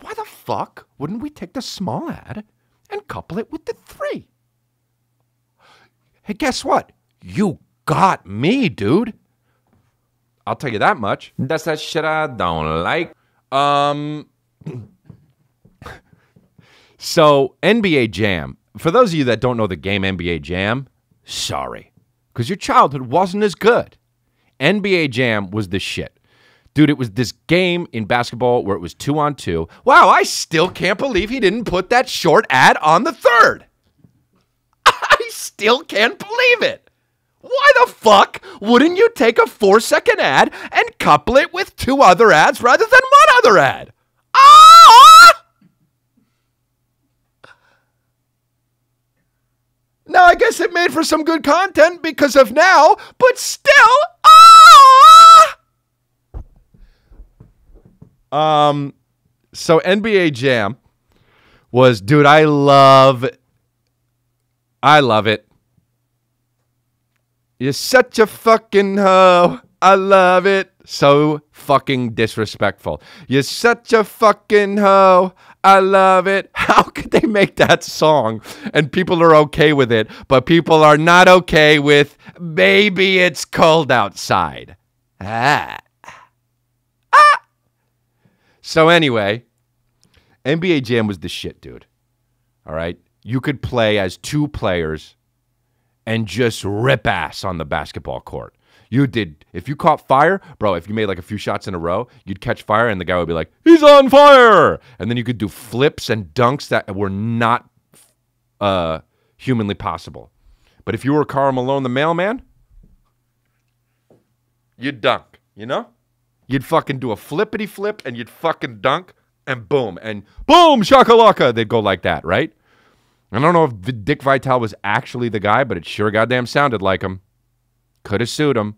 Why the fuck wouldn't we take the small ad and couple it with the three? Hey, guess what? You got me, dude. I'll tell you that much. That's that shit I don't like. Um. So, N B A Jam. For those of you that don't know the game N B A Jam, sorry. Because your childhood wasn't as good. N B A Jam was the shit. Dude, it was this game in basketball where it was two on two. Wow, I still can't believe he didn't put that short ad on the third. I still can't believe it. Why the fuck wouldn't you take a four-second ad and couple it with two other ads rather than one other ad? Ah! Now, I guess it made for some good content because of now, but still, ah! Um, so N B A Jam was, dude, I love, I love it. You're such a fucking hoe. I love it. So fucking disrespectful. You're such a fucking hoe. I love it. How could they make that song and people are okay with it, but people are not okay with Baby It's Cold Outside? Ah. Ah. So anyway, N B A Jam was the shit, dude. All right? You could play as two players and just rip ass on the basketball court. You did. If you caught fire, bro, if you made like a few shots in a row, you'd catch fire and the guy would be like, he's on fire. And then you could do flips and dunks that were not uh, humanly possible. But if you were Karl Malone, the mailman, you'd dunk, you know? You'd fucking do a flippity flip and you'd fucking dunk and boom. And boom, shakalaka. They'd go like that, right? I don't know if Dick Vitale was actually the guy, but it sure goddamn sounded like him. Could have sued him.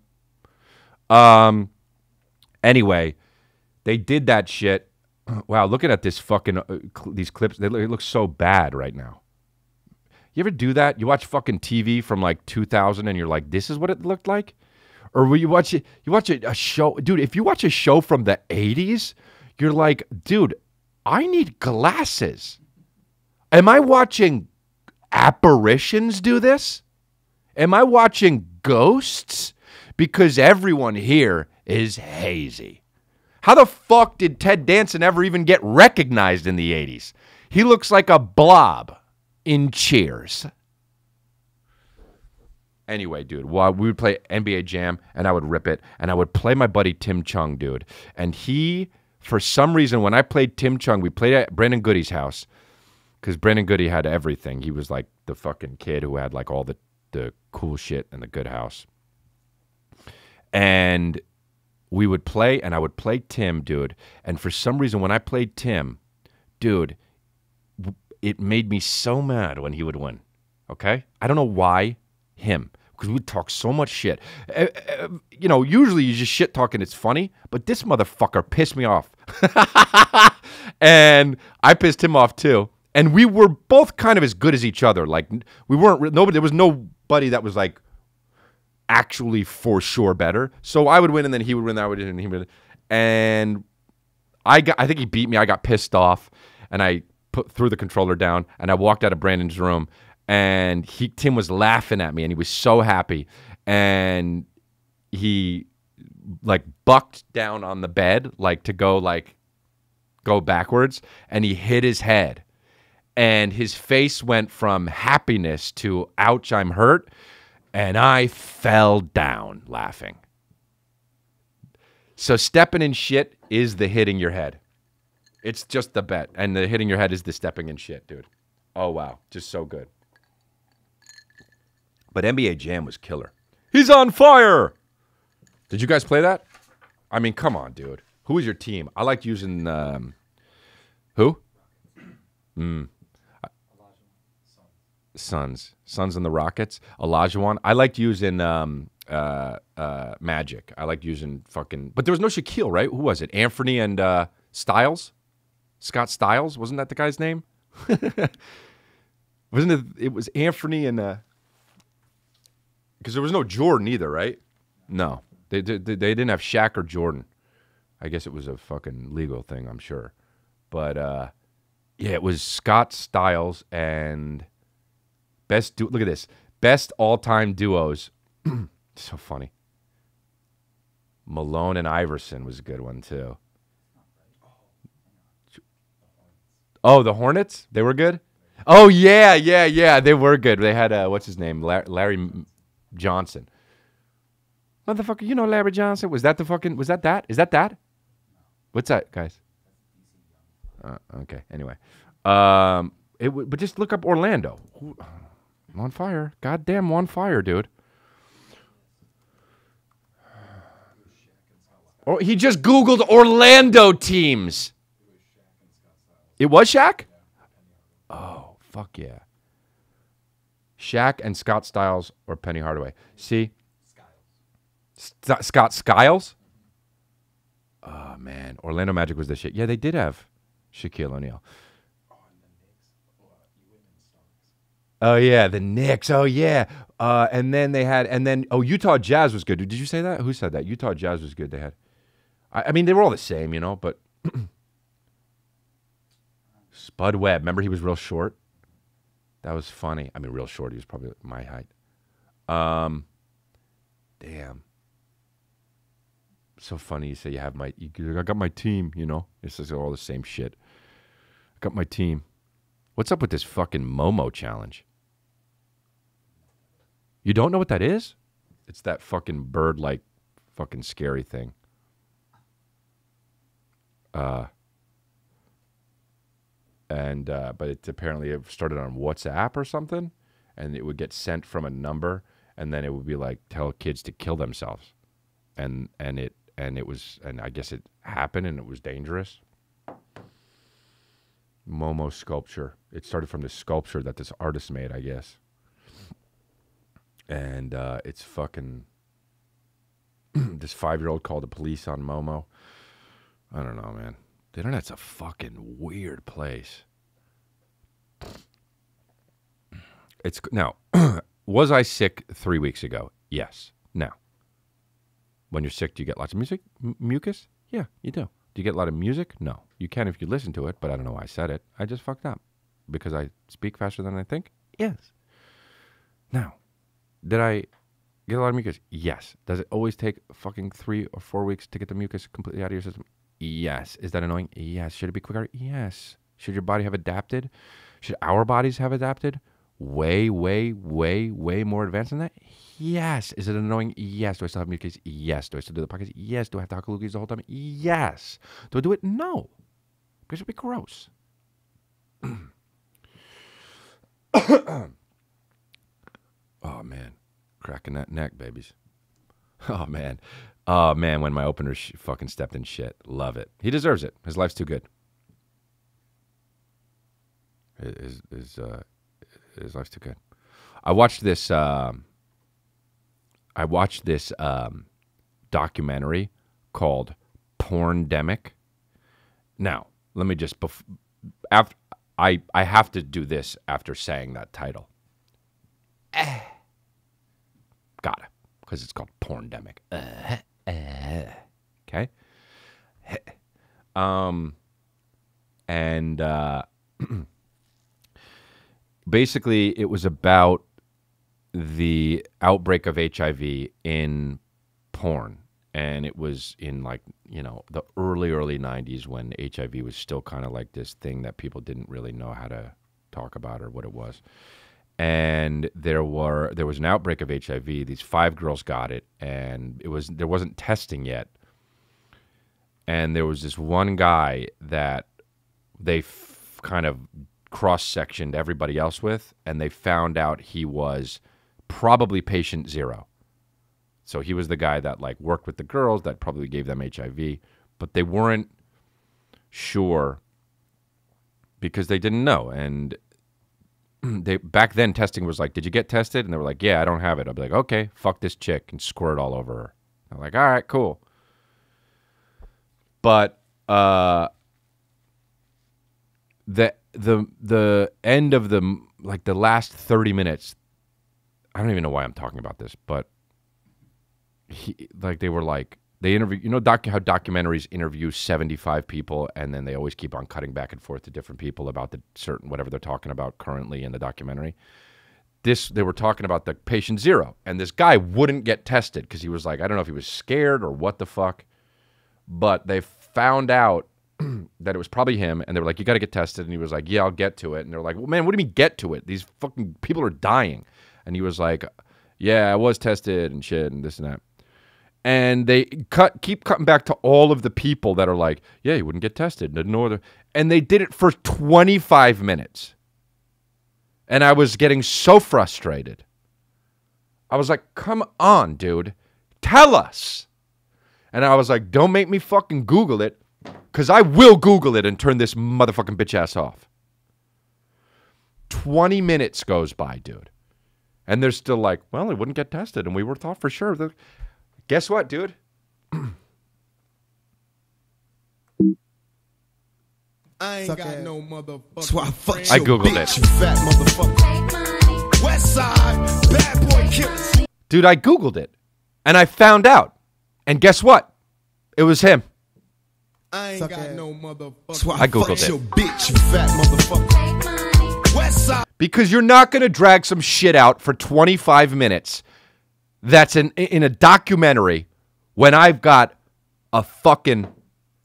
Um, anyway, they did that shit. Wow, looking at this fucking, uh, cl these clips, they look, it looks so bad right now. You ever do that? You watch fucking T V from like two thousand and you're like, this is what it looked like? Or will you watch, it, you watch a, a show? Dude, if you watch a show from the eighties, you're like, dude, I need glasses. Am I watching apparitions do this? Am I watching ghosts? Because everyone here is hazy. How the fuck did Ted Danson ever even get recognized in the eighties? He looks like a blob in Cheers. Anyway, dude, well, we would play N B A Jam, and I would rip it, and I would play my buddy Tim Chung, dude. And he, for some reason, when I played Tim Chung, we played at Brandon Goody's house, because Brandon Goody had everything. He was like the fucking kid who had like all the, the cool shit in the good house. And we would play, and I would play Tim, dude. And for some reason, when I played Tim, dude, it made me so mad when he would win, okay? I don't know why him, because we'd talk so much shit. Uh, uh, you know, usually you just shit talking, it's funny, but this motherfucker pissed me off. And I pissed him off, too. And we were both kind of as good as each other. Like, we weren't, nobody, there was nobody that was like, actually for sure better. So I would win, and then he would win, and I would win, and he would win. And I got, I think he beat me. I got pissed off, and I put threw the controller down, and I walked out of Brandon's room, and he Tim was laughing at me, and he was so happy. And he like bucked down on the bed, like to go like go backwards, and he hit his head. And his face went from happiness to ouch, I'm hurt. And I fell down laughing. So stepping in shit is the hitting your head. It's just the bet. And the hitting your head is the stepping in shit, dude. Oh, wow. Just so good. But N B A Jam was killer. He's on fire! Did you guys play that? I mean, come on, dude. Who was your team? I liked using... Um, who? Mm. Suns. Suns and the Rockets. Olajuwon. I liked using um, uh, uh, Magic. I liked using fucking... But there was no Shaquille, right? Who was it? Anthony and uh, Styles? Scott Styles? Wasn't that the guy's name? Wasn't it... It was Anthony and... Because uh, there was no Jordan either, right? No. They, they, they didn't have Shaq or Jordan. I guess it was a fucking legal thing, I'm sure. But, uh, yeah, it was Scott Styles and... Best du- Look at this. Best all-time duos. So funny. Malone and Iverson was a good one, too. Oh, the Hornets? They were good? Oh, yeah, yeah, yeah. They were good. They had, uh, what's his name? Larry, Larry Johnson. Motherfucker, you know Larry Johnson? Was that the fucking, was that that? Is that that? What's that, guys? Uh, okay, anyway. Um... It w- but just look up Orlando. Ooh, I'm on fire. Goddamn, I'm on fire, dude. Or he just Googled Orlando teams. It was Shaq? Oh, fuck yeah. Shaq and Scott Styles or Penny Hardaway. See? St- Scott Skiles? Oh, man. Orlando Magic was the shit. Yeah, they did have Shaquille O'Neal. Oh, yeah, the Knicks. Oh, yeah. Uh, and then they had, and then, oh, Utah Jazz was good. Did you say that? Who said that? Utah Jazz was good. They had, I, I mean, they were all the same, you know, but Spud Webb. Remember, he was real short? That was funny. I mean, real short. He was probably my height. Um, damn. So funny you say you have my, you, I got my team, you know? It's just all the same shit. I got my team. What's up with this fucking Momo challenge? You don't know what that is? It's that fucking bird-like fucking scary thing. Uh, and uh, but it apparently it started on WhatsApp or something, and it would get sent from a number, and then it would be like tell kids to kill themselves, and and it and it was and I guess it happened and it was dangerous. Momo sculpture. It started from the sculpture that this artist made, I guess. And uh, it's fucking... this five-year-old called the police on Momo. I don't know, man. The internet's a fucking weird place. It's... Now, was I sick three weeks ago? Yes. Now, when you're sick, do you get lots of music? M- mucus? Yeah, you do. Do you get a lot of music? No. You can if you listen to it, but I don't know why I said it. I just fucked up because I speak faster than I think. Yes. Now, did I get a lot of mucus? Yes. Does it always take fucking three or four weeks to get the mucus completely out of your system? Yes. Is that annoying? Yes. Should it be quicker? Yes. Should your body have adapted? Should our bodies have adapted? Way, way, way, way more advanced than that? Yes. Is it annoying? Yes. Do I still have mucus? Yes. Do I still do the podcast? Yes. Do I have to huckle loogies the whole time? Yes. Do I do it? No. Because it would be gross. Oh, man. Cracking that neck, babies. Oh, man. Oh, man, when my opener sh fucking stepped in shit. Love it. He deserves it. His life's too good. His, his, uh, his life's too good. I watched this... Um, I watched this um, documentary called Porndemic. Now, let me just... Bef after, I, I have to do this after saying that title. Eh. Gotta. Because it's called Porndemic. Uh, uh, okay? Um, and uh, basically, it was about the outbreak of H I V in porn. And it was in, like, you know, the early, early nineties when H I V was still kind of like this thing that people didn't really know how to talk about or what it was. And there were there was an outbreak of H I V. These five girls got it, and it was there wasn't testing yet. And there was this one guy that they f kind of cross-sectioned everybody else with, and they found out he was probably patient zero. So he was the guy that, like, worked with the girls that probably gave them H I V, but they weren't sure because they didn't know. And They back then testing was like, did you get tested? And they were like, yeah, I don't have it. I'd be like, okay, fuck this chick and squirt all over her. I'm like, all right, cool. But uh, the the the end of the like the last thirty minutes, I don't even know why I'm talking about this, but he, like they were like they interview, you know, doc how documentaries interview seventy-five people and then they always keep on cutting back and forth to different people about the certain whatever they're talking about currently in the documentary. This, they were talking about the patient zero, and this guy wouldn't get tested because he was like, I don't know if he was scared or what the fuck, but they found out that it was probably him, and they were like, you got to get tested. And he was like, yeah, I'll get to it. And they're like, well, man, what do you mean get to it? These fucking people are dying. And he was like, yeah, I was tested and shit and this and that. And they cut, keep cutting back to all of the people that are like, yeah, you wouldn't get tested. No other. And they did it for twenty-five minutes. And I was getting so frustrated. I was like, come on, dude. Tell us. And I was like, don't make me fucking Google it, because I will Google it and turn this motherfucking bitch ass off. twenty minutes goes by, dude. And they're still like, well, it wouldn't get tested. And we were thought for sure that... Guess what, dude? I ain't got no motherfucker. So I, I googled bitch, it. Fat motherfucker. West side, bad boy killers. Dude, I googled it, and I found out. And guess what? It was him. I ain't got no motherfucker. So I, I googled it. Your bitch, fat motherfucker. West side. Because you're not gonna drag some shit out for twenty-five minutes. That's in in a documentary when I've got a fucking...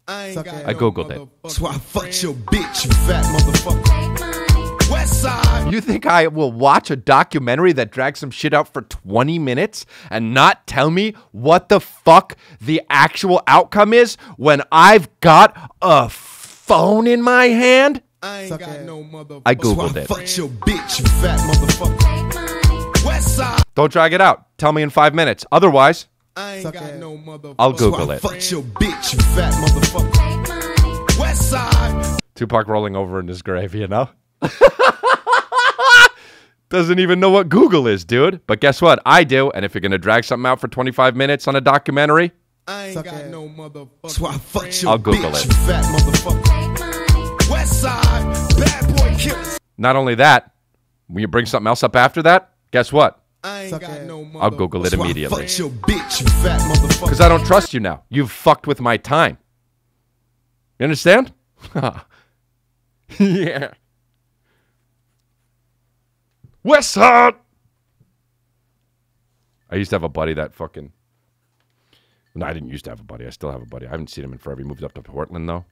I, got I googled no it. So I fucked your bitch, you fat motherfucker. West side. You think I will watch a documentary that drags some shit out for twenty minutes and not tell me what the fuck the actual outcome is when I've got a phone in my hand? I, ain't got no motherfucker. I googled so I it. Fucked your bitch, you fat motherfucker. West side. Don't drag it out. Tell me in five minutes. Otherwise, I ain't got no motherfucker. I'll Google it. Fuck your bitch, you fat motherfucker. West side. Tupac rolling over in his grave, you know? Doesn't even know what Google is, dude. But guess what? I do. And if you're going to drag something out for twenty-five minutes on a documentary, I ain't got no motherfucker. So I fucked your I'll Google bitch, it. You fat motherfucker. West side, bad boy killers. Not only that, when you bring something else up after that, guess what? I ain't got no I'll Google it immediately. Because I don't trust you now. You've fucked with my time. You understand? Yeah. West Hot! I used to have a buddy that fucking... No, I didn't used to have a buddy. I still have a buddy. I haven't seen him in forever. He moved up to Portland, though,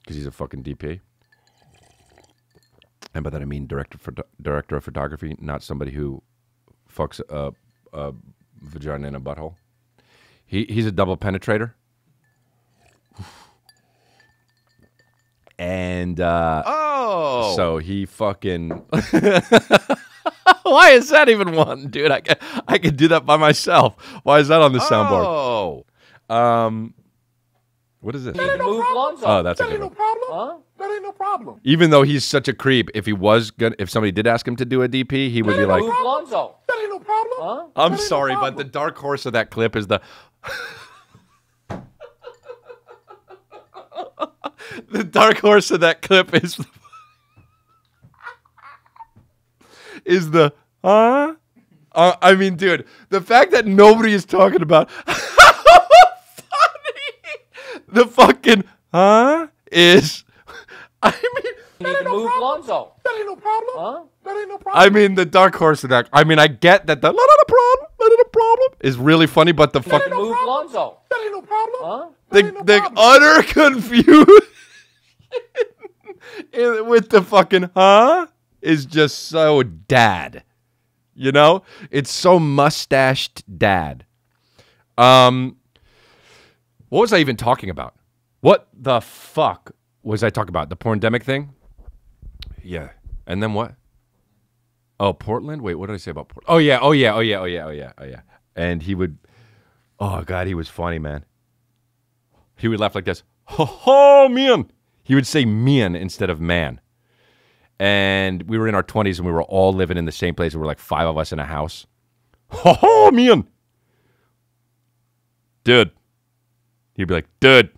because he's a fucking D P. And by that I mean director for director of photography, not somebody who fucks a, a vagina in a butthole. He he's a double penetrator. And uh, oh, so he fucking. Why is that even one, dude? I can, I could do that by myself. Why is that on the oh. soundboard? Um, what is this? That ain't no problem. Oh, that's that ain't no problem. Huh? That ain't no problem. Even though he's such a creep, if he was gonna, if somebody did ask him to do a D P, he would be like, Lonzo. That ain't no problem. Huh? I'm sorry, no problem. But the dark horse of that clip is the the dark horse of that clip is the is the huh? Uh, I mean, dude, the fact that nobody is talking about how funny the fucking huh is. I mean, you need to no move Lonzo. That ain't no problem. Huh? That ain't no problem. I mean, the dark horse of that. I mean, I get that the not a problem, not a problem is really funny, but the fucking move Lonzo. That ain't no problem. Huh? The no the problem. Utter confusion with the fucking huh is just so dad. You know, it's so mustached dad. Um, what was I even talking about? What the fuck? What was I talking about? The porndemic thing? Yeah. And then what? Oh, Portland? Wait, what did I say about Portland? Oh, yeah. Oh, yeah. Oh, yeah. Oh, yeah. Oh, yeah. Oh, yeah. And he would... Oh, God, he was funny, man. He would laugh like this. Ho, ho, man. He would say man instead of man. And we were in our twenties, and we were all living in the same place. We were like five of us in a house. Ho, ho, man. Dude. He'd be like, dude.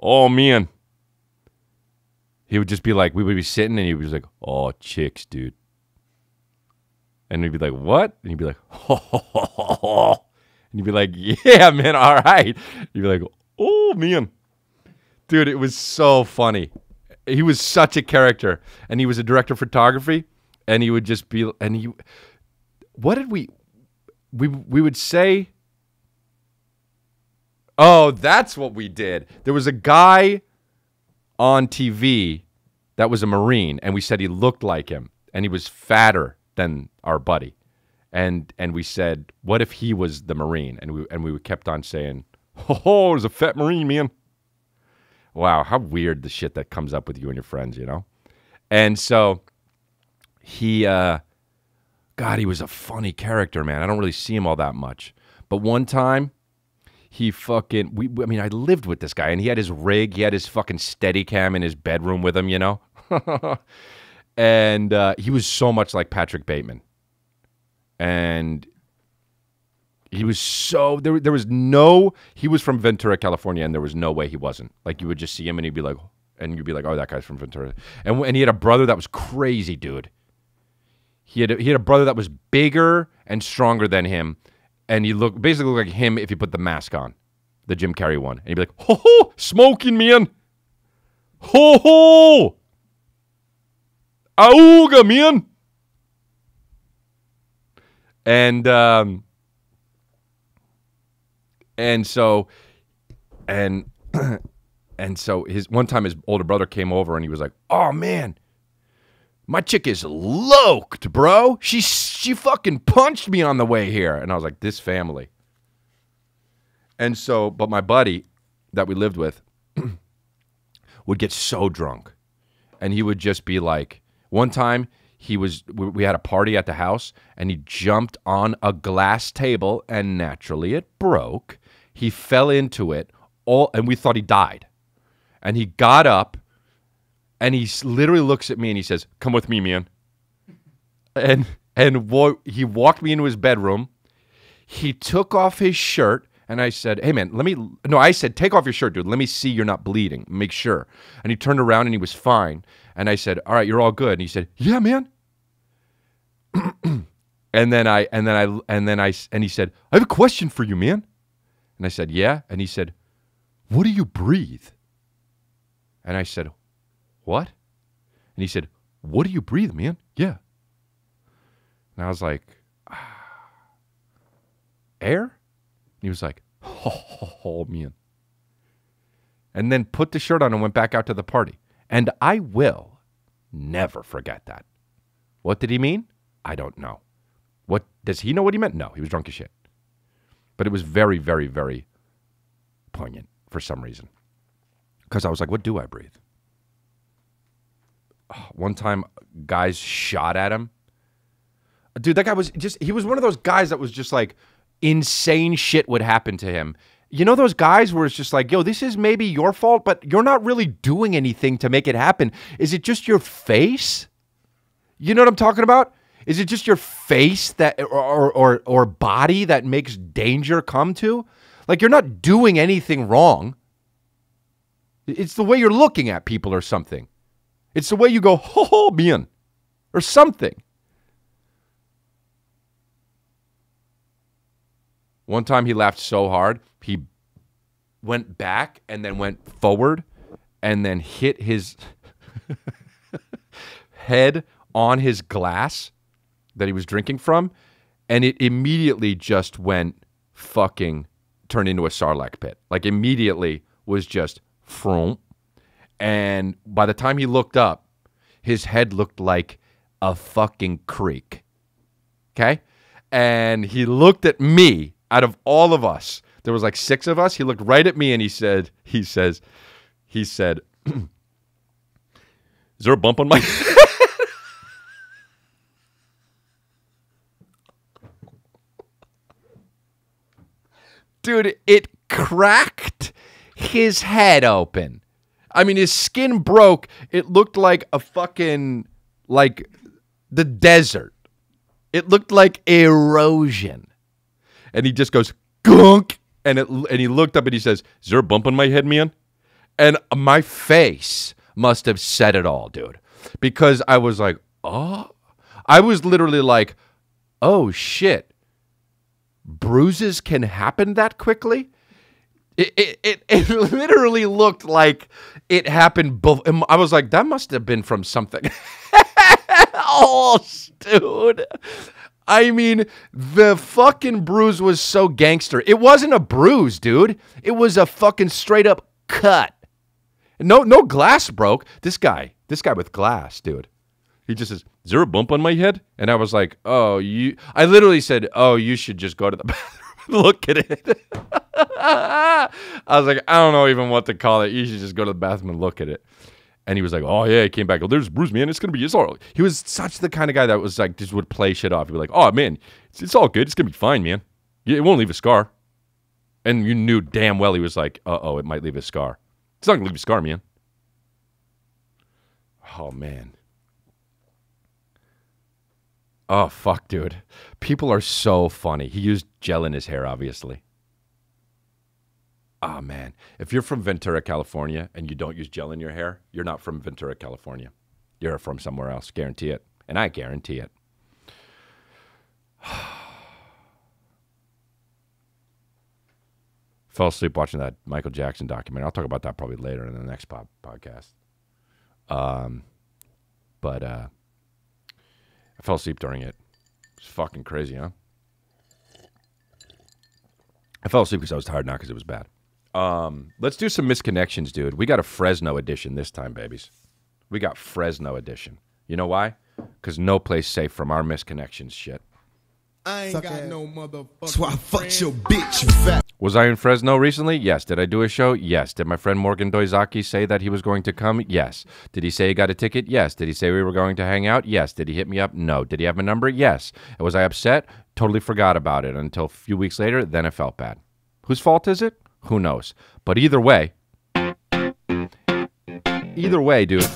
Oh, man. He would just be like, we would be sitting, and he was like, "Oh, chicks, dude." And he'd be like, "What?" And he'd be like, "Ho, ho, ho, ho, ho." And he'd be like, "Yeah, man, all right." He'd be like, "Oh, man, dude, it was so funny." He was such a character, and he was a director of photography, and he would just be, and he, what did we, we we would say? Oh, that's what we did. There was a guy on T V that was a Marine, and we said he looked like him, and he was fatter than our buddy, and and we said, what if he was the Marine? And we and we kept on saying, "Oh, there's a fat Marine, man." Wow, how weird the shit that comes up with you and your friends, you know? And so he, uh, God, he was a funny character, man. I don't really see him all that much, but one time. He fucking, we, I mean, I lived with this guy, and he had his rig, he had his fucking Steadicam in his bedroom with him, you know? And uh, he was so much like Patrick Bateman. And he was so, there, there was no, he was from Ventura, California, and there was no way he wasn't. Like, you would just see him, and he'd be like, and you'd be like, oh, that guy's from Ventura. And, and he had a brother that was crazy, dude. He had, he had a brother that was bigger and stronger than him. And he look basically looked like him if he put the mask on, the Jim Carrey one. And he'd be like, "Ho ho, smoking man, ho ho, auga man." And um, and so, and and so his one time his older brother came over and he was like, "Oh man, my chick is loked, bro. She she fucking punched me on the way here." And I was like, this family. And so, but my buddy that we lived with would get so drunk. And he would just be like, one time he was, we, we had a party at the house and he jumped on a glass table and naturally it broke. He fell into it all and we thought he died. And he got up. And he literally looks at me and he says, "Come with me, man." And and he walked me into his bedroom. He took off his shirt and I said, "Hey, man, let me." No, I said, "Take off your shirt, dude. Let me see you're not bleeding. Make sure." And he turned around and he was fine. And I said, "All right, you're all good." And he said, "Yeah, man." and then I and then I and then I and he said, "I have a question for you, man." And I said, "Yeah." And he said, "What do you breathe?" And I said, what? And he said, what do you breathe, man? Yeah. And I was like, ah, air? And he was like, oh, oh, oh, man. And then put the shirt on and went back out to the party. And I will never forget that. What did he mean? I don't know. What does he know what he meant? No, he was drunk as shit. But it was very, very, very poignant for some reason. Because I was like, what do I breathe? One time, guys shot at him. Dude, that guy was just, he was one of those guys that was just like, insane shit would happen to him. You know those guys where it's just like, yo, this is maybe your fault, but you're not really doing anything to make it happen. Is it just your face? You know what I'm talking about? Is it just your face that or or or body that makes danger come to? Like, you're not doing anything wrong. It's the way you're looking at people or something. It's the way you go, oh, man, or something. One time he laughed so hard, he went back and then went forward and then hit his head on his glass that he was drinking from, and it immediately just went fucking, turned into a Sarlacc pit. Like, immediately was just frump. And by the time he looked up, his head looked like a fucking creek. Okay? And he looked at me. Out of all of us, there was like six of us. He looked right at me and he said, he says, he said, is there a bump on my head? Dude, it cracked his head open. I mean, his skin broke. It looked like a fucking, like the desert. It looked like erosion. And he just goes, gunk, and it, and he looked up and he says, is there a bump on my head, man? And my face must have said it all, dude. Because I was like, oh. I was literally like, oh, shit. Bruises can happen that quickly? It, it, it, it literally looked like it happened. I was like, that must have been from something. Oh, dude. I mean, the fucking bruise was so gangster. It wasn't a bruise, dude. It was a fucking straight up cut. No, no glass broke. This guy, this guy with glass, dude. He just says, is there a bump on my head? And I was like, oh, you, I literally said, oh, you should just go to the bathroom and look at it. I was like, I don't know even what to call it. You should just go to the bathroom and look at it. And he was like, oh, yeah, he came back. Oh, there's Bruce, man. It's going to be, it's all. He was such the kind of guy that was like, just would play shit off. He'd be like, oh, man, it's, it's all good. It's going to be fine, man. It won't leave a scar. And you knew damn well he was like, uh-oh, it might leave a scar. It's not going to leave a scar, man. Oh, man. Oh, fuck, dude. People are so funny. He used gel in his hair, obviously. Oh, man. If you're from Ventura, California, and you don't use gel in your hair, you're not from Ventura, California. You're from somewhere else. Guarantee it. And I guarantee it. Fell asleep watching that Michael Jackson documentary. I'll talk about that probably later in the next po podcast. Um, but uh, I fell asleep during it. It's fucking crazy, huh? I fell asleep because I was tired, not because it was bad. Um, let's do some misconnections, dude. We got a Fresno edition this time, babies. We got Fresno edition. You know why? Because no place safe from our misconnections shit. I ain't got no motherfucker. So I fucked your bitch, you fat. Was I in Fresno recently? Yes. Did I do a show? Yes. Did my friend Morgan Doizaki say that he was going to come? Yes. Did he say he got a ticket? Yes. Did he say we were going to hang out? Yes. Did he hit me up? No. Did he have my number? Yes. Was I upset? Totally forgot about it until a few weeks later. Then I felt bad. Whose fault is it? Who knows? But either way, either way, dude,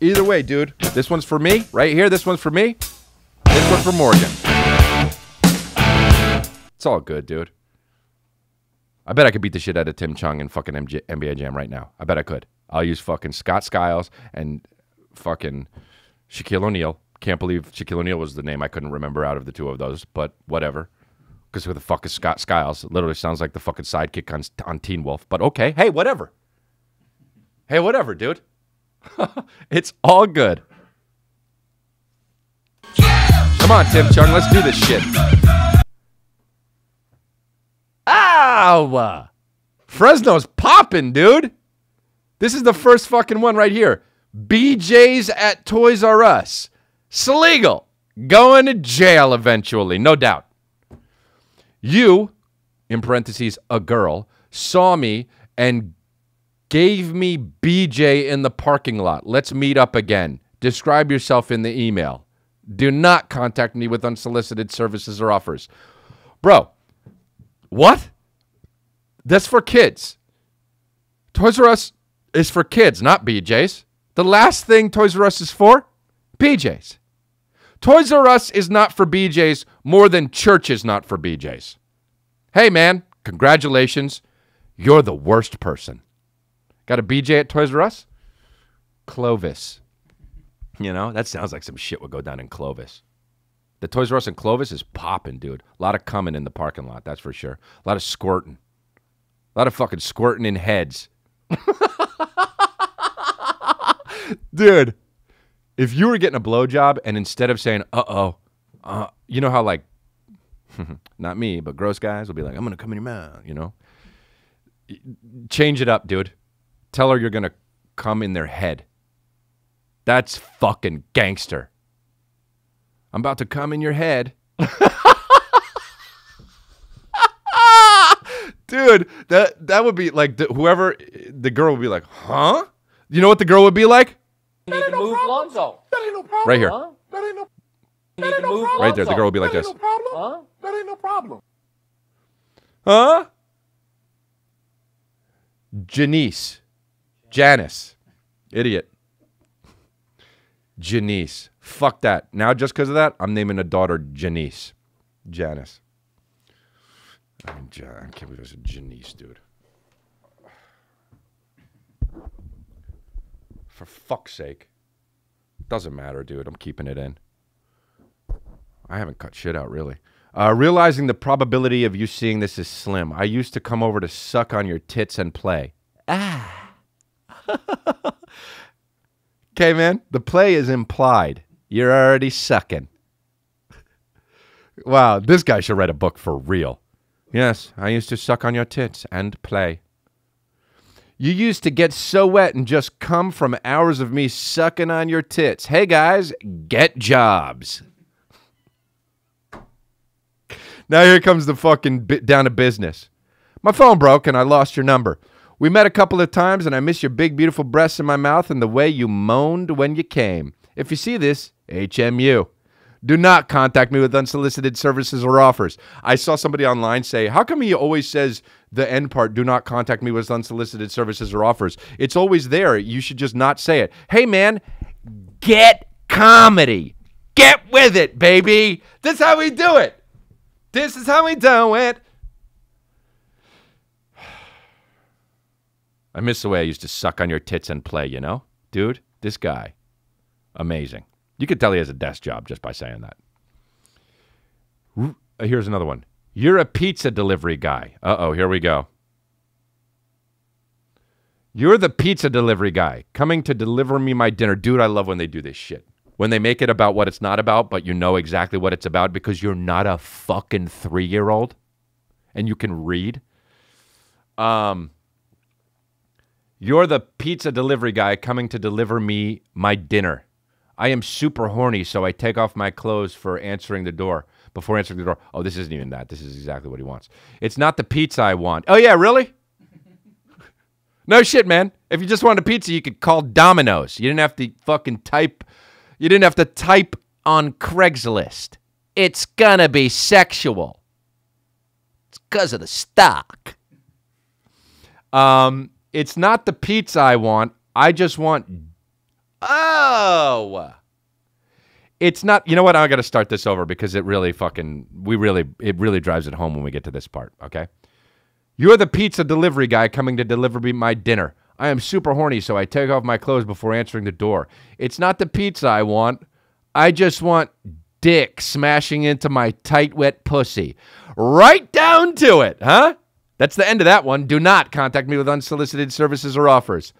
either way, dude, this one's for me right here. This one's for me. This one's for Morgan. It's all good, dude. I bet I could beat the shit out of Tim Chung and fucking N B A Jam right now. I bet I could. I'll use fucking Scott Skiles and fucking Shaquille O'Neal. Can't believe Shaquille O'Neal was the name I couldn't remember out of the two of those, but whatever. Because who the fuck is Scott Skiles? It literally sounds like the fucking sidekick on, on Teen Wolf. But okay, hey, whatever. Hey, whatever, dude. It's all good. Come on, Tim Chung, let's do this shit. Ow! Fresno's popping, dude. This is the first fucking one right here. B J's at Toys R Us. It's illegal. Going to jail eventually, no doubt. You, in parentheses, a girl, saw me and gave me B J in the parking lot. Let's meet up again. Describe yourself in the email. Do not contact me with unsolicited services or offers. Bro, what? That's for kids. Toys R Us is for kids, not B J's. The last thing Toys R Us is for? B J's. Toys R Us is not for B J's more than church is not for B J's. Hey, man, congratulations. You're the worst person. Got a B J at Toys R Us? Clovis. You know, that sounds like some shit would go down in Clovis. The Toys R Us in Clovis is popping, dude. A lot of coming in the parking lot, that's for sure. A lot of squirting. A lot of fucking squirting in heads. Dude, if you were getting a blowjob and instead of saying, uh-oh, uh, you know how like, not me, but gross guys will be like, I'm going to come in your mouth, you know? Change it up, dude. Tell her you're going to come in their head. That's fucking gangster. I'm about to come in your head. Dude, that that would be like, the, whoever, the girl would be like, huh? You know what the girl would be like? You need to no move problem. Lonzo. That ain't no problem. Right here. Huh? That ain't no, that ain't no problem. Right there, the girl would be like that this. No huh? That ain't no problem. Huh? Janice. Janice. Idiot. Janice. Fuck that. Now, just because of that, I'm naming a daughter Janice. Janice. I can't believe it's a Janice, dude. For fuck's sake. Doesn't matter, dude. I'm keeping it in. I haven't cut shit out, really. Uh, realizing the probability of you seeing this is slim. I used to come over to suck on your tits and play. Ah. Okay, man, the play is implied. You're already sucking. Wow, this guy should write a book for real. Yes, I used to suck on your tits and play. You used to get so wet and just come from hours of me sucking on your tits. Hey, guys, get jobs. Now here comes the fucking bit down to business. My phone broke and I lost your number. We met a couple of times, and I miss your big, beautiful breasts in my mouth and the way you moaned when you came. If you see this, H M U. Do not contact me with unsolicited services or offers. I saw somebody online say, how come he always says the end part, do not contact me with unsolicited services or offers? It's always there. You should just not say it. Hey, man, get comedy. Get with it, baby. This is how we do it. This is how we do it. I miss the way I used to suck on your tits and play, you know? Dude, this guy, amazing. You could tell he has a desk job just by saying that. Here's another one. You're a pizza delivery guy. Uh-oh, here we go. You're the pizza delivery guy coming to deliver me my dinner. Dude, I love when they do this shit. When they make it about what it's not about, but you know exactly what it's about because you're not a fucking three-year-old and you can read. Um... You're the pizza delivery guy coming to deliver me my dinner. I am super horny, so I take off my clothes for answering the door. Before answering the door. Oh, this isn't even that. This is exactly what he wants. It's not the pizza I want. Oh, yeah, really? No shit, man. If you just wanted a pizza, you could call Domino's. You didn't have to fucking type. You didn't have to type on Craigslist. It's gonna be sexual. It's because of the stock. Um... It's not the pizza I want. I just want... Oh! It's not... You know what? I'm going to start this over because it really fucking... We really... It really drives it home when we get to this part, okay? You're the pizza delivery guy coming to deliver me my dinner. I am super horny, so I take off my clothes before answering the door. It's not the pizza I want. I just want dick smashing into my tight, wet pussy. Right down to it, huh? That's the end of that one. Do not contact me with unsolicited services or offers.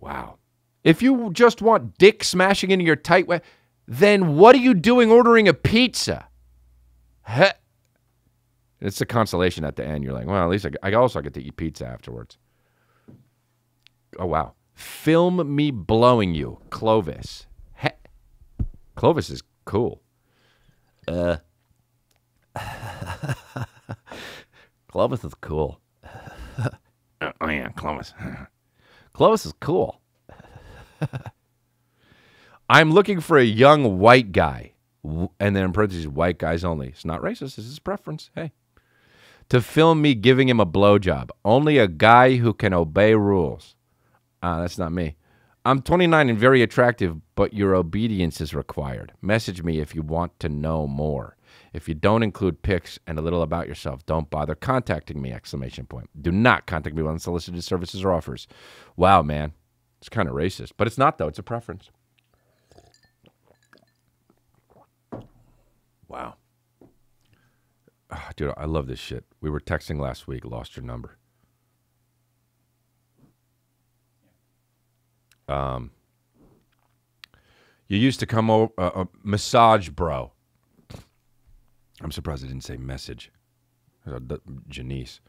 Wow. If you just want dick smashing into your tight waist, then what are you doing ordering a pizza? Heh. It's a consolation at the end. You're like, well, at least I, I also get to eat pizza afterwards. Oh, wow. Film me blowing you, Clovis. Heh. Clovis is cool. Uh. Clovis is cool. Oh, yeah, Clovis. Clovis is cool. I'm looking for a young white guy. And then in parentheses, white guys only. It's not racist. It's his preference. Hey. To film me giving him a blowjob. Only a guy who can obey rules. Ah, uh, that's not me. I'm twenty-nine and very attractive, but your obedience is required. Message me if you want to know more. If you don't include pics and a little about yourself, don't bother contacting me, exclamation point. Do not contact me with unsolicited services or offers. Wow, man. It's kind of racist. But it's not, though. It's a preference. Wow. Oh, dude, I love this shit. We were texting last week. Lost your number. Um, you used to come over, uh, uh, massage bro. I'm surprised I didn't say message. Uh, Janice.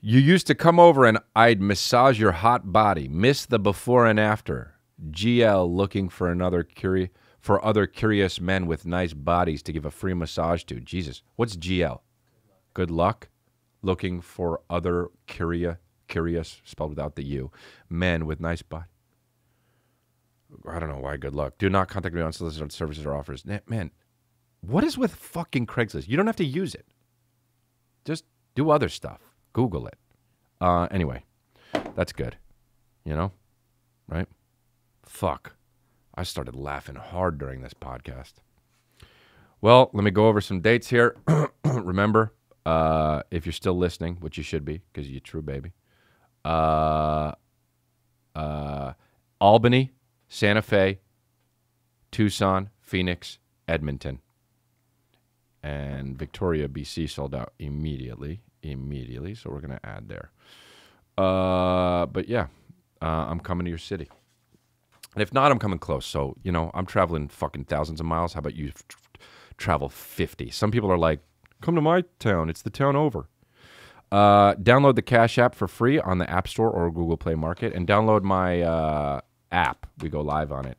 You used to come over and I'd massage your hot body. Miss the before and after. G L looking for another curi for other curious men with nice bodies to give a free massage to. Jesus, what's G L? Good luck. Looking for other curia. Curious, spelled without the U, men with nice body. I don't know why, good luck. Do not contact me on solicited services or offers. Man, what is with fucking Craigslist? You don't have to use it. Just do other stuff. Google it. Uh, anyway, that's good. You know? Right? Fuck. I started laughing hard during this podcast. Well, let me go over some dates here. Remember, uh, if you're still listening, which you should be, because you're true, baby. Uh, uh, Albany, Santa Fe, Tucson, Phoenix, Edmonton, and Victoria, B C sold out immediately, immediately. So we're gonna add there. Uh, but yeah, uh, I'm coming to your city, and if not, I'm coming close. So you know, I'm traveling fucking thousands of miles. How about you tra travel fifty? Some people are like, "Come to my town. It's the town over." Uh, download the Cash App for free on the App Store or Google Play Market, and download my uh, app. We go live on it.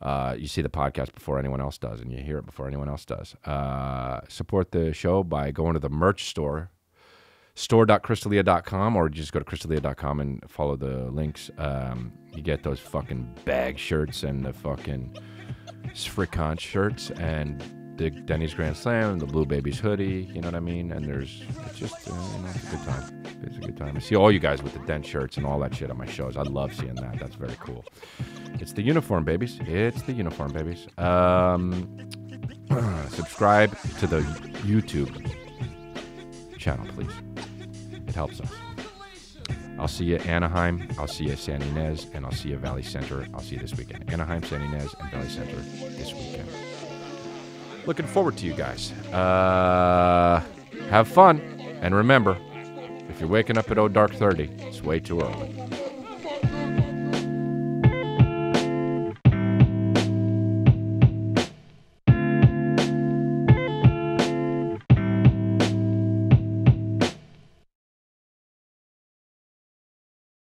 Uh, you see the podcast before anyone else does, and you hear it before anyone else does. Uh, support the show by going to the merch store, store dot crystalia dot com, or just go to crystalia dot com and follow the links. Um, you get those fucking bag shirts and the fucking Sfricant shirts and the Denny's Grand Slam, the Blue Babies hoodie, you know what I mean? And there's, it's just, uh, you know, it's a good time. It's a good time. I see all you guys with the Dent shirts and all that shit on my shows. I love seeing that. That's very cool. It's the uniform, babies. It's the uniform, babies. Um, subscribe to the YouTube channel, please. It helps us. I'll see you at Anaheim. I'll see you at San Ynez. And I'll see you at Valley Center. I'll see you this weekend. Anaheim, San Ynez, and Valley Center this weekend. Looking forward to you guys. Uh, have fun. And remember, if you're waking up at oh dark thirty, it's way too early.